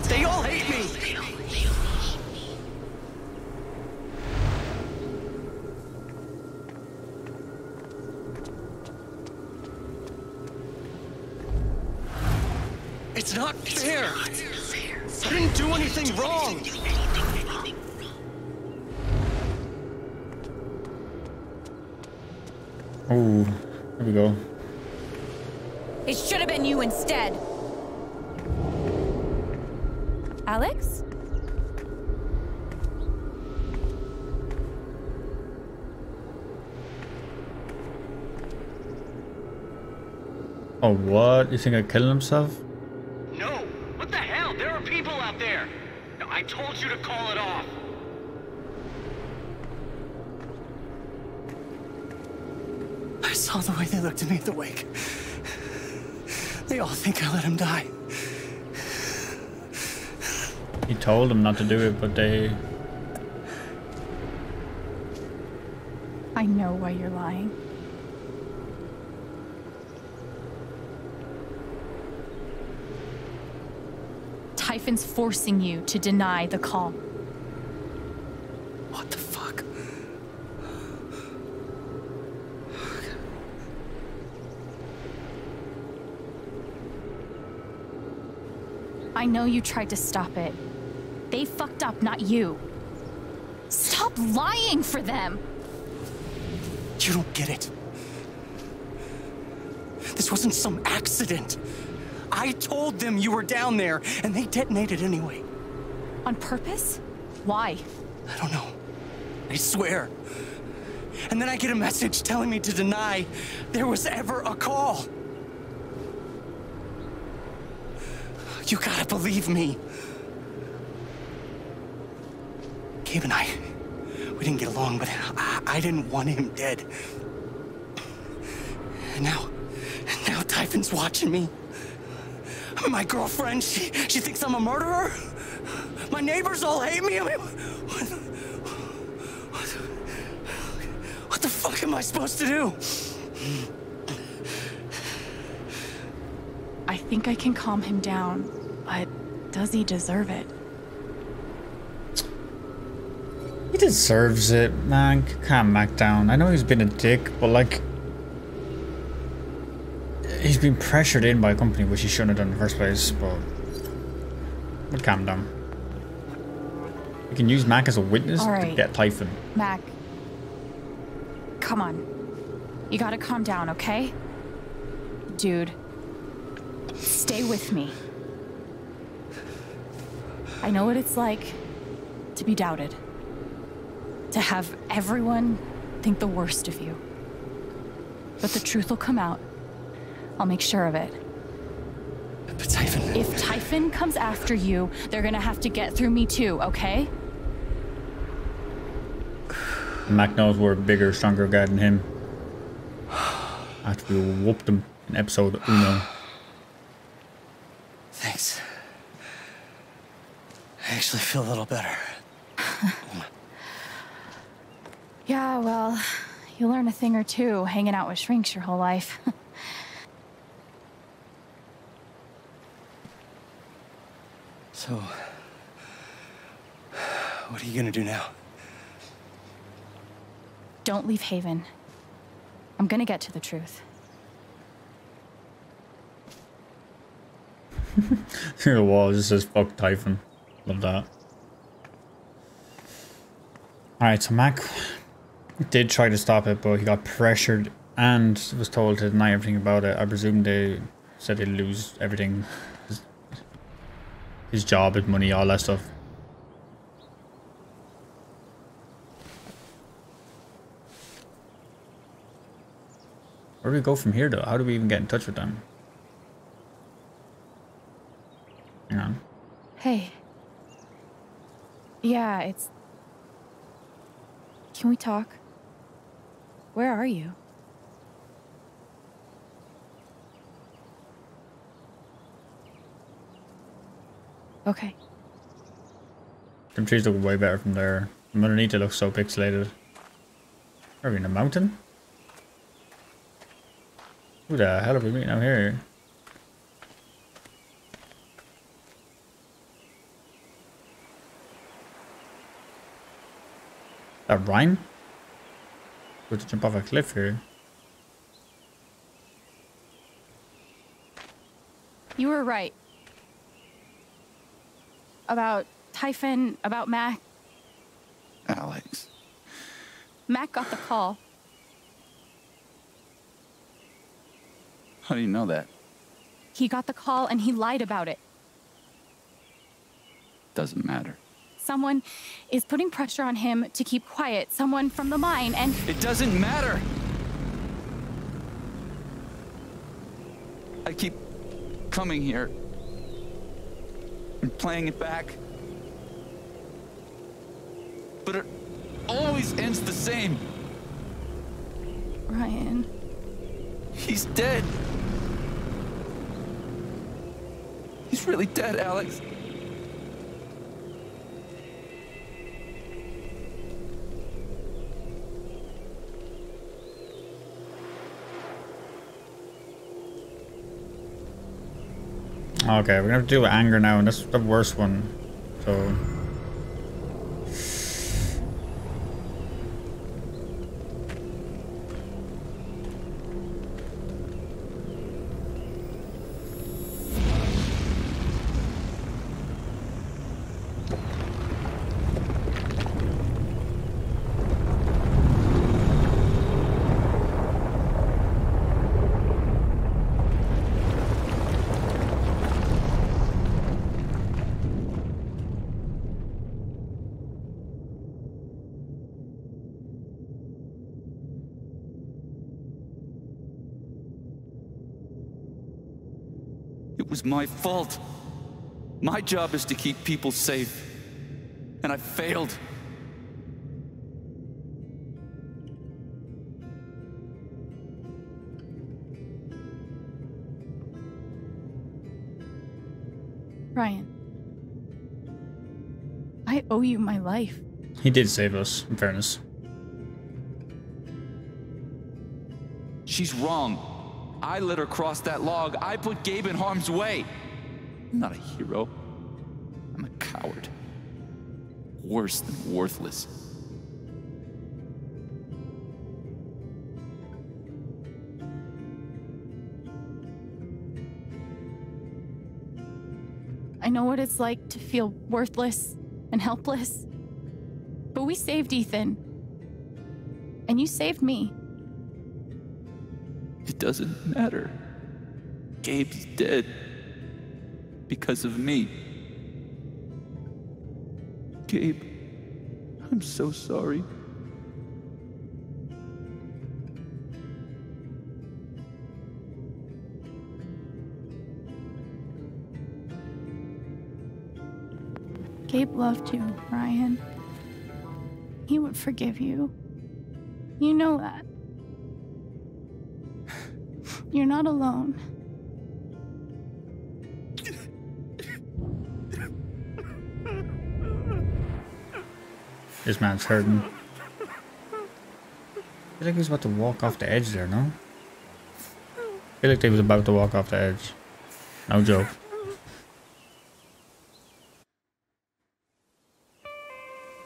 They all hate me. It's not fair. I didn't do anything wrong. Oh, here we go. It should have been you instead. Alex? Oh, what? You think I killed himself? No! What the hell? There are people out there! No, I told you to call it off! I saw the way they looked at me at the wake. They all think I let him die. He told them not to do it, but they... I know why you're lying. Typhon's forcing you to deny the call. What the fuck? I know you tried to stop it. They fucked up, not you. Stop lying for them! You don't get it. This wasn't some accident. I told them you were down there, and they detonated anyway. On purpose? Why? I don't know. I swear. And then I get a message telling me to deny there was ever a call. You gotta believe me. Gabe and I, we didn't get along, but I didn't want him dead. And now Typhon's watching me. My girlfriend, she thinks I'm a murderer. My neighbors all hate me. I mean, what the fuck am I supposed to do? I think I can calm him down, but does he deserve it? He deserves it, man. Calm Mac down. I know he's been a dick, but like... he's been pressured in by a company which he shouldn't have done in the first place, but calm down. We can use Mac as a witness to get Typhon. Mac, come on. You gotta calm down, okay? Dude, stay with me. I know what it's like to be doubted. To have everyone think the worst of you. But the truth will come out. I'll make sure of it. But Typhon... if Typhon comes after you, they're gonna have to get through me too, okay? Mac knows we're a bigger, stronger guy than him. After we whooped him in episode 1. Thanks. I actually feel a little better. Yeah, well, you learn a thing or two hanging out with shrinks your whole life. So, what are you gonna do now? Don't leave Haven. I'm gonna get to the truth. Here the wall just says fuck Typhon. Love that. Alright, so Mac did try to stop it, but he got pressured and was told to deny everything about it. I presume they said he'd lose everything. His job, his money, all that stuff. Where do we go from here, though? How do we even get in touch with them? Hang on. Hey. Yeah, it's... can we talk? Where are you? Okay. Them trees look way better from there. I'm gonna need to look so pixelated. Are we in a mountain? Who the hell are we meeting out here? That Ryan? We're to jump off a cliff here. You were right. About Typhon, about Mac. Alex. Mac got the call. How do you know that? He got the call and he lied about it. Doesn't matter. Someone is putting pressure on him to keep quiet. Someone from the mine and... It doesn't matter! I keep coming here and playing it back. But it always ends the same. Ryan... He's dead. He's really dead, Alex. Okay, we're gonna have to deal with anger now, and that's the worst one. So... my fault. My job is to keep people safe, and I failed. Ryan, I owe you my life. He did save us, in fairness. She's wrong. I let her cross that log. I put Gabe in harm's way. I'm not a hero. I'm a coward. Worse than worthless. I know what it's like to feel worthless and helpless. But we saved Ethan. And you saved me. It doesn't matter. Gabe's dead because of me. Gabe, I'm so sorry. Gabe loved you, Ryan. He would forgive you. You know that. You're not alone. This man's hurting. I feel like he was about to walk off the edge there, no? I feel like he was about to walk off the edge. No joke.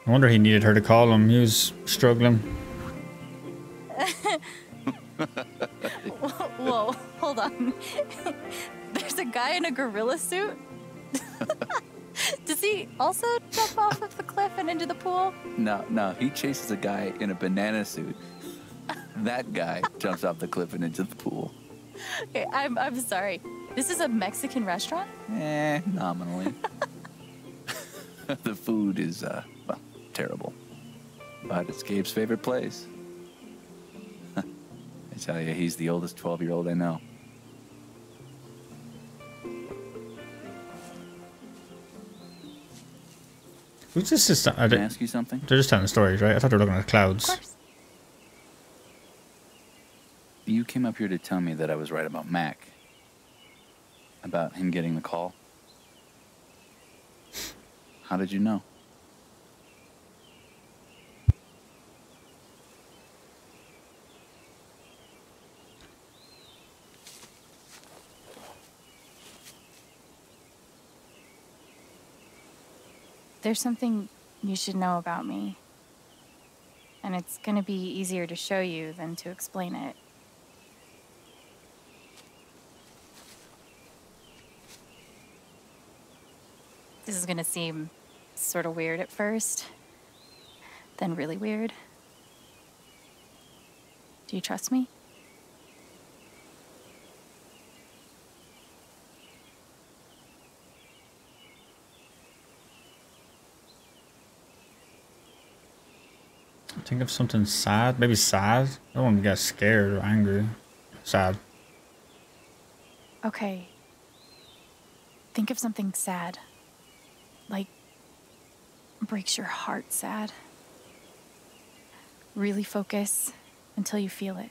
No wonder he needed her to call him. He was struggling. Whoa, hold on. There's a guy in a gorilla suit? Does he also jump off of the cliff and into the pool? No, he chases a guy in a banana suit. That guy jumps off the cliff and into the pool. Okay, I'm sorry. This is a Mexican restaurant? Nominally. The food is, well, terrible. But it's Gabe's favorite place. I tell you, he's the oldest 12-year-old I know. Who's this? Can I ask you something? They're just telling stories, right? I thought they were looking at clouds. Of course. You came up here to tell me that I was right about Mac. About him getting the call. How did you know? There's something you should know about me, and it's gonna be easier to show you than to explain it. This is gonna seem sort of weird at first, then really weird. Do you trust me? Think of something sad. Maybe sad. I don't want to get scared or angry. Sad. Okay. Think of something sad. Like, breaks your heart sad. Really focus until you feel it.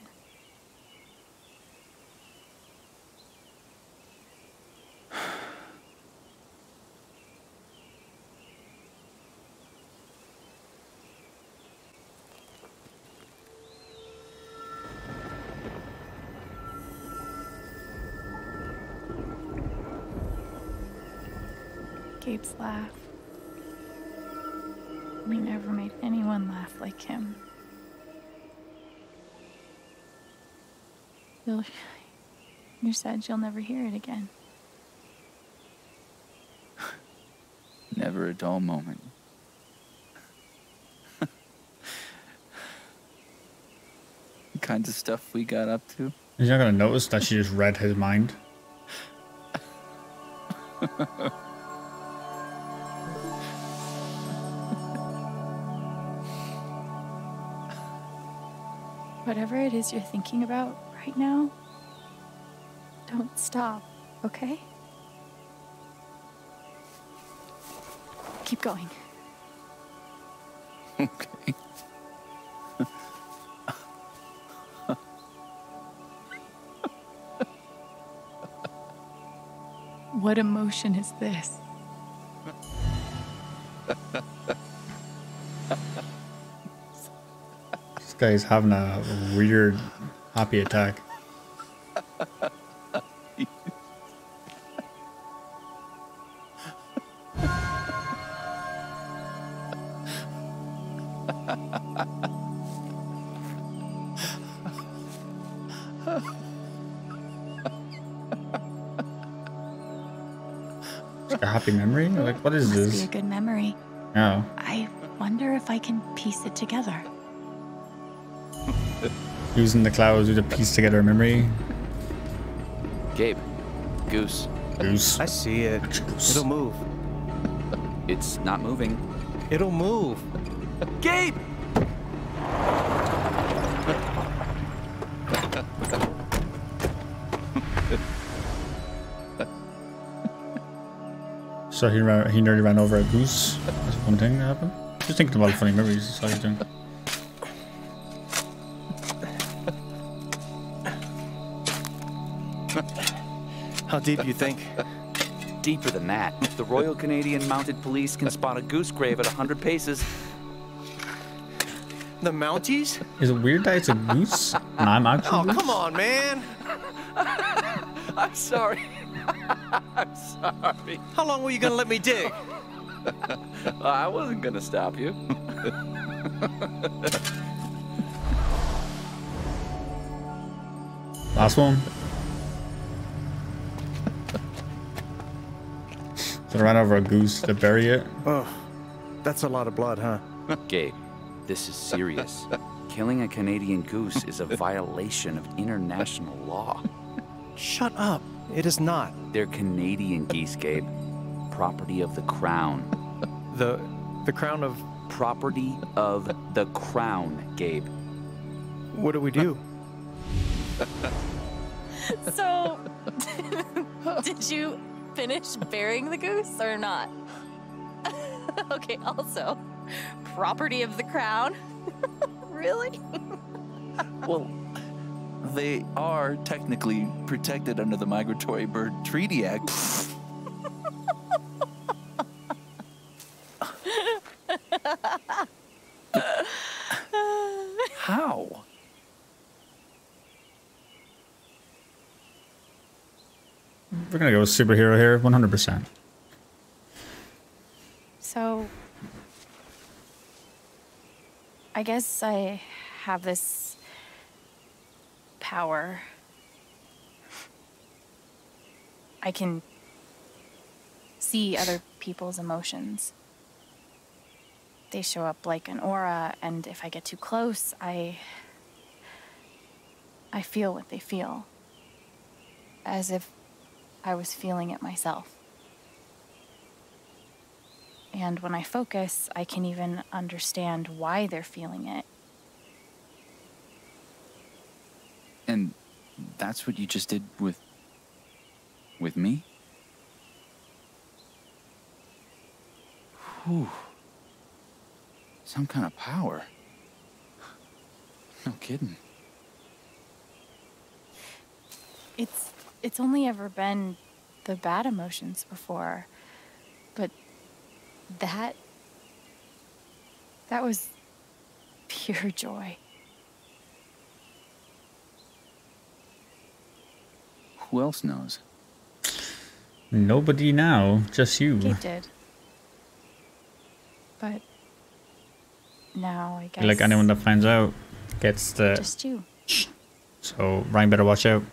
Gabe's laugh. We never made anyone laugh like him. You said you'll never hear it again. Never a dull moment. The kinds of stuff we got up to. He's not gonna notice that she just read his mind. Whatever it is you're thinking about right now, don't stop, okay? Keep going. Okay. What emotion is this? Guy's having a weird happy attack. Like a happy memory? Like, what is this? Must be a good memory. No. I wonder if I can piece it together. Using the clouds to piece together a memory. Gabe. Goose. Goose. I see it. Goose. It'll move. It's not moving. It'll move. Gabe! So he nearly ran over a goose. That's one thing that happened. Just thinking about funny memories. That's how he's doing. How deep do you think? Deeper than that. If the Royal Canadian Mounted Police can spot a goose grave at 100 paces. The Mounties? Is it weird that it's a goose? And I'm actually. Oh, come on, man. I'm sorry. I'm sorry. How long were you going to let me dig? I wasn't going to stop you. Last one. So I ran over a goose to bury it. Oh, that's a lot of blood, huh? Gabe, this is serious. Killing a Canadian goose is a violation of international law. Shut up. It is not. They're Canadian geese, Gabe. Property of the crown. The crown of... Property of the crown, Gabe. What do we do? So, did you... finish burying the goose or not? Okay, also, property of the crown? Really? Well, they are technically protected under the Migratory Bird Treaty Act. How? We're gonna go with superhero here, 100%. So, I guess I have this power. I can see other people's emotions. They show up like an aura, and if I get too close, I feel what they feel. As if I was feeling it myself. And when I focus, I can even understand why they're feeling it And that's what you just did with me? Whew. Some kind of power. No kidding. It's only ever been the bad emotions before, but that was pure joy. Who else knows? Nobody now, just you. You did. But now I guess like anyone that finds out gets the just you. So Ryan better watch out.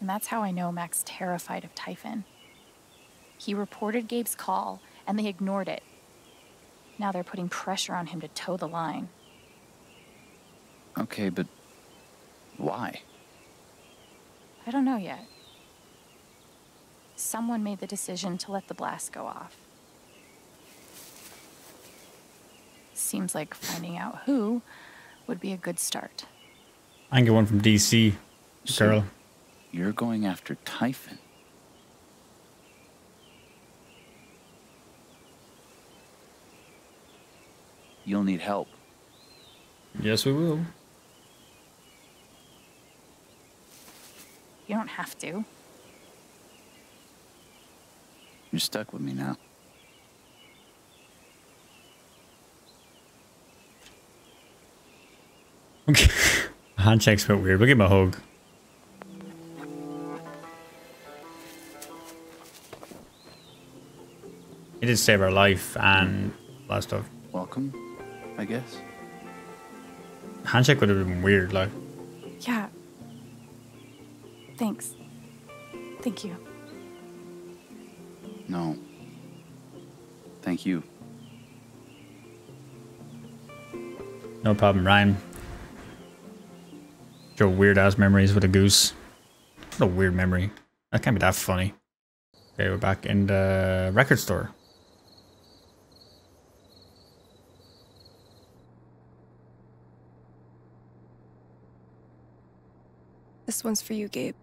And that's how I know Mac's terrified of Typhon. He reported Gabe's call, and they ignored it. Now they're putting pressure on him to toe the line. Okay, but why? I don't know yet. Someone made the decision to let the blast go off. Seems like finding out who would be a good start. I can get one from DC, girl. You're going after Typhon. You'll need help. Yes, we will. You don't have to. You're stuck with me now. Okay. Hand checks felt weird. We'll give him a hug. It did save our life and all that stuff. Welcome, I guess. Handshake would have been weird, like. Yeah. Thanks. Thank you. No. Thank you. No problem, Ryan. Your weird ass memories with a goose. What a weird memory. That can't be that funny. Okay, we're back in the record store. This one's for you, Gabe.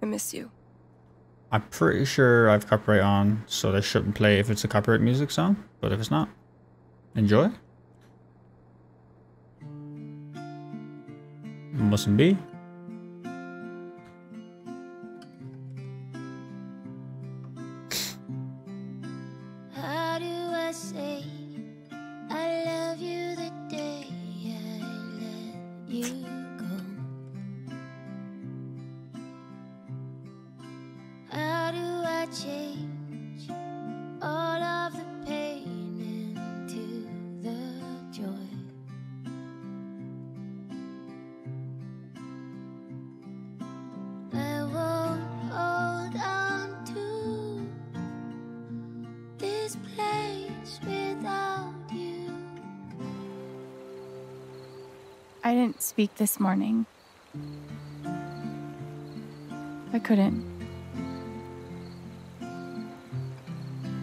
I miss you. I'm pretty sure I've copyright on, so they shouldn't play if it's a copyright music song, but if it's not, enjoy. Mustn't be. I didn't speak this morning. I couldn't.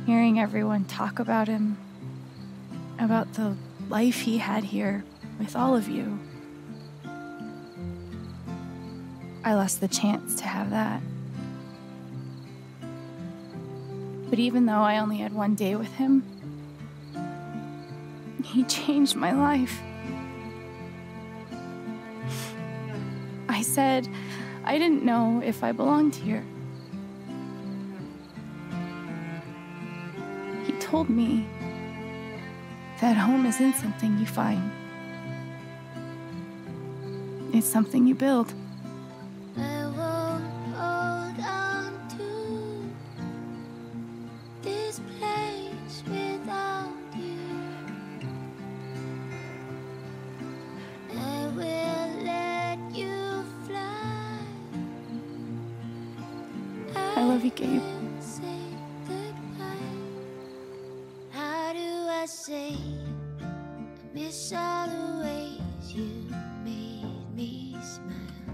Hearing everyone talk about him, about the life he had here with all of you, I lost the chance to have that. But even though I only had one day with him, he changed my life. I said, I didn't know if I belonged here. He told me that home isn't something you find. It's something you build. I won't hold on to this place without you. I will. I love you, Gabe. How do I say I miss all the ways you made me smile?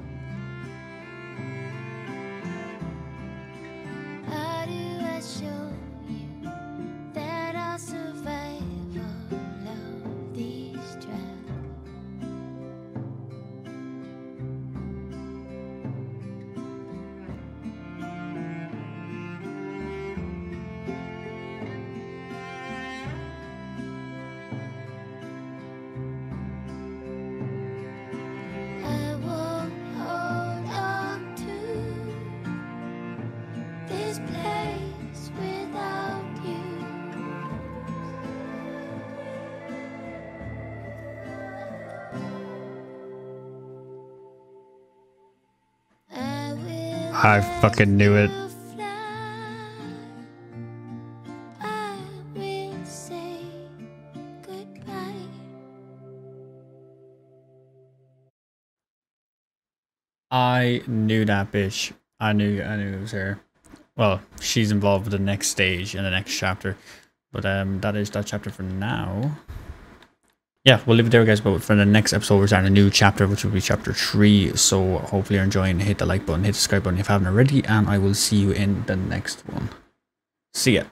How do I show you that I'll survive all of these trials? I fucking knew it. I knew that bitch. I knew it was her. Well, she's involved with the next stage and the next chapter. But that is that chapter for now. Yeah, we'll leave it there, guys. But for the next episode, we're starting a new chapter, which will be chapter 3. So hopefully you're enjoying. Hit the like button, hit the subscribe button if you haven't already. And I will see you in the next one. See ya.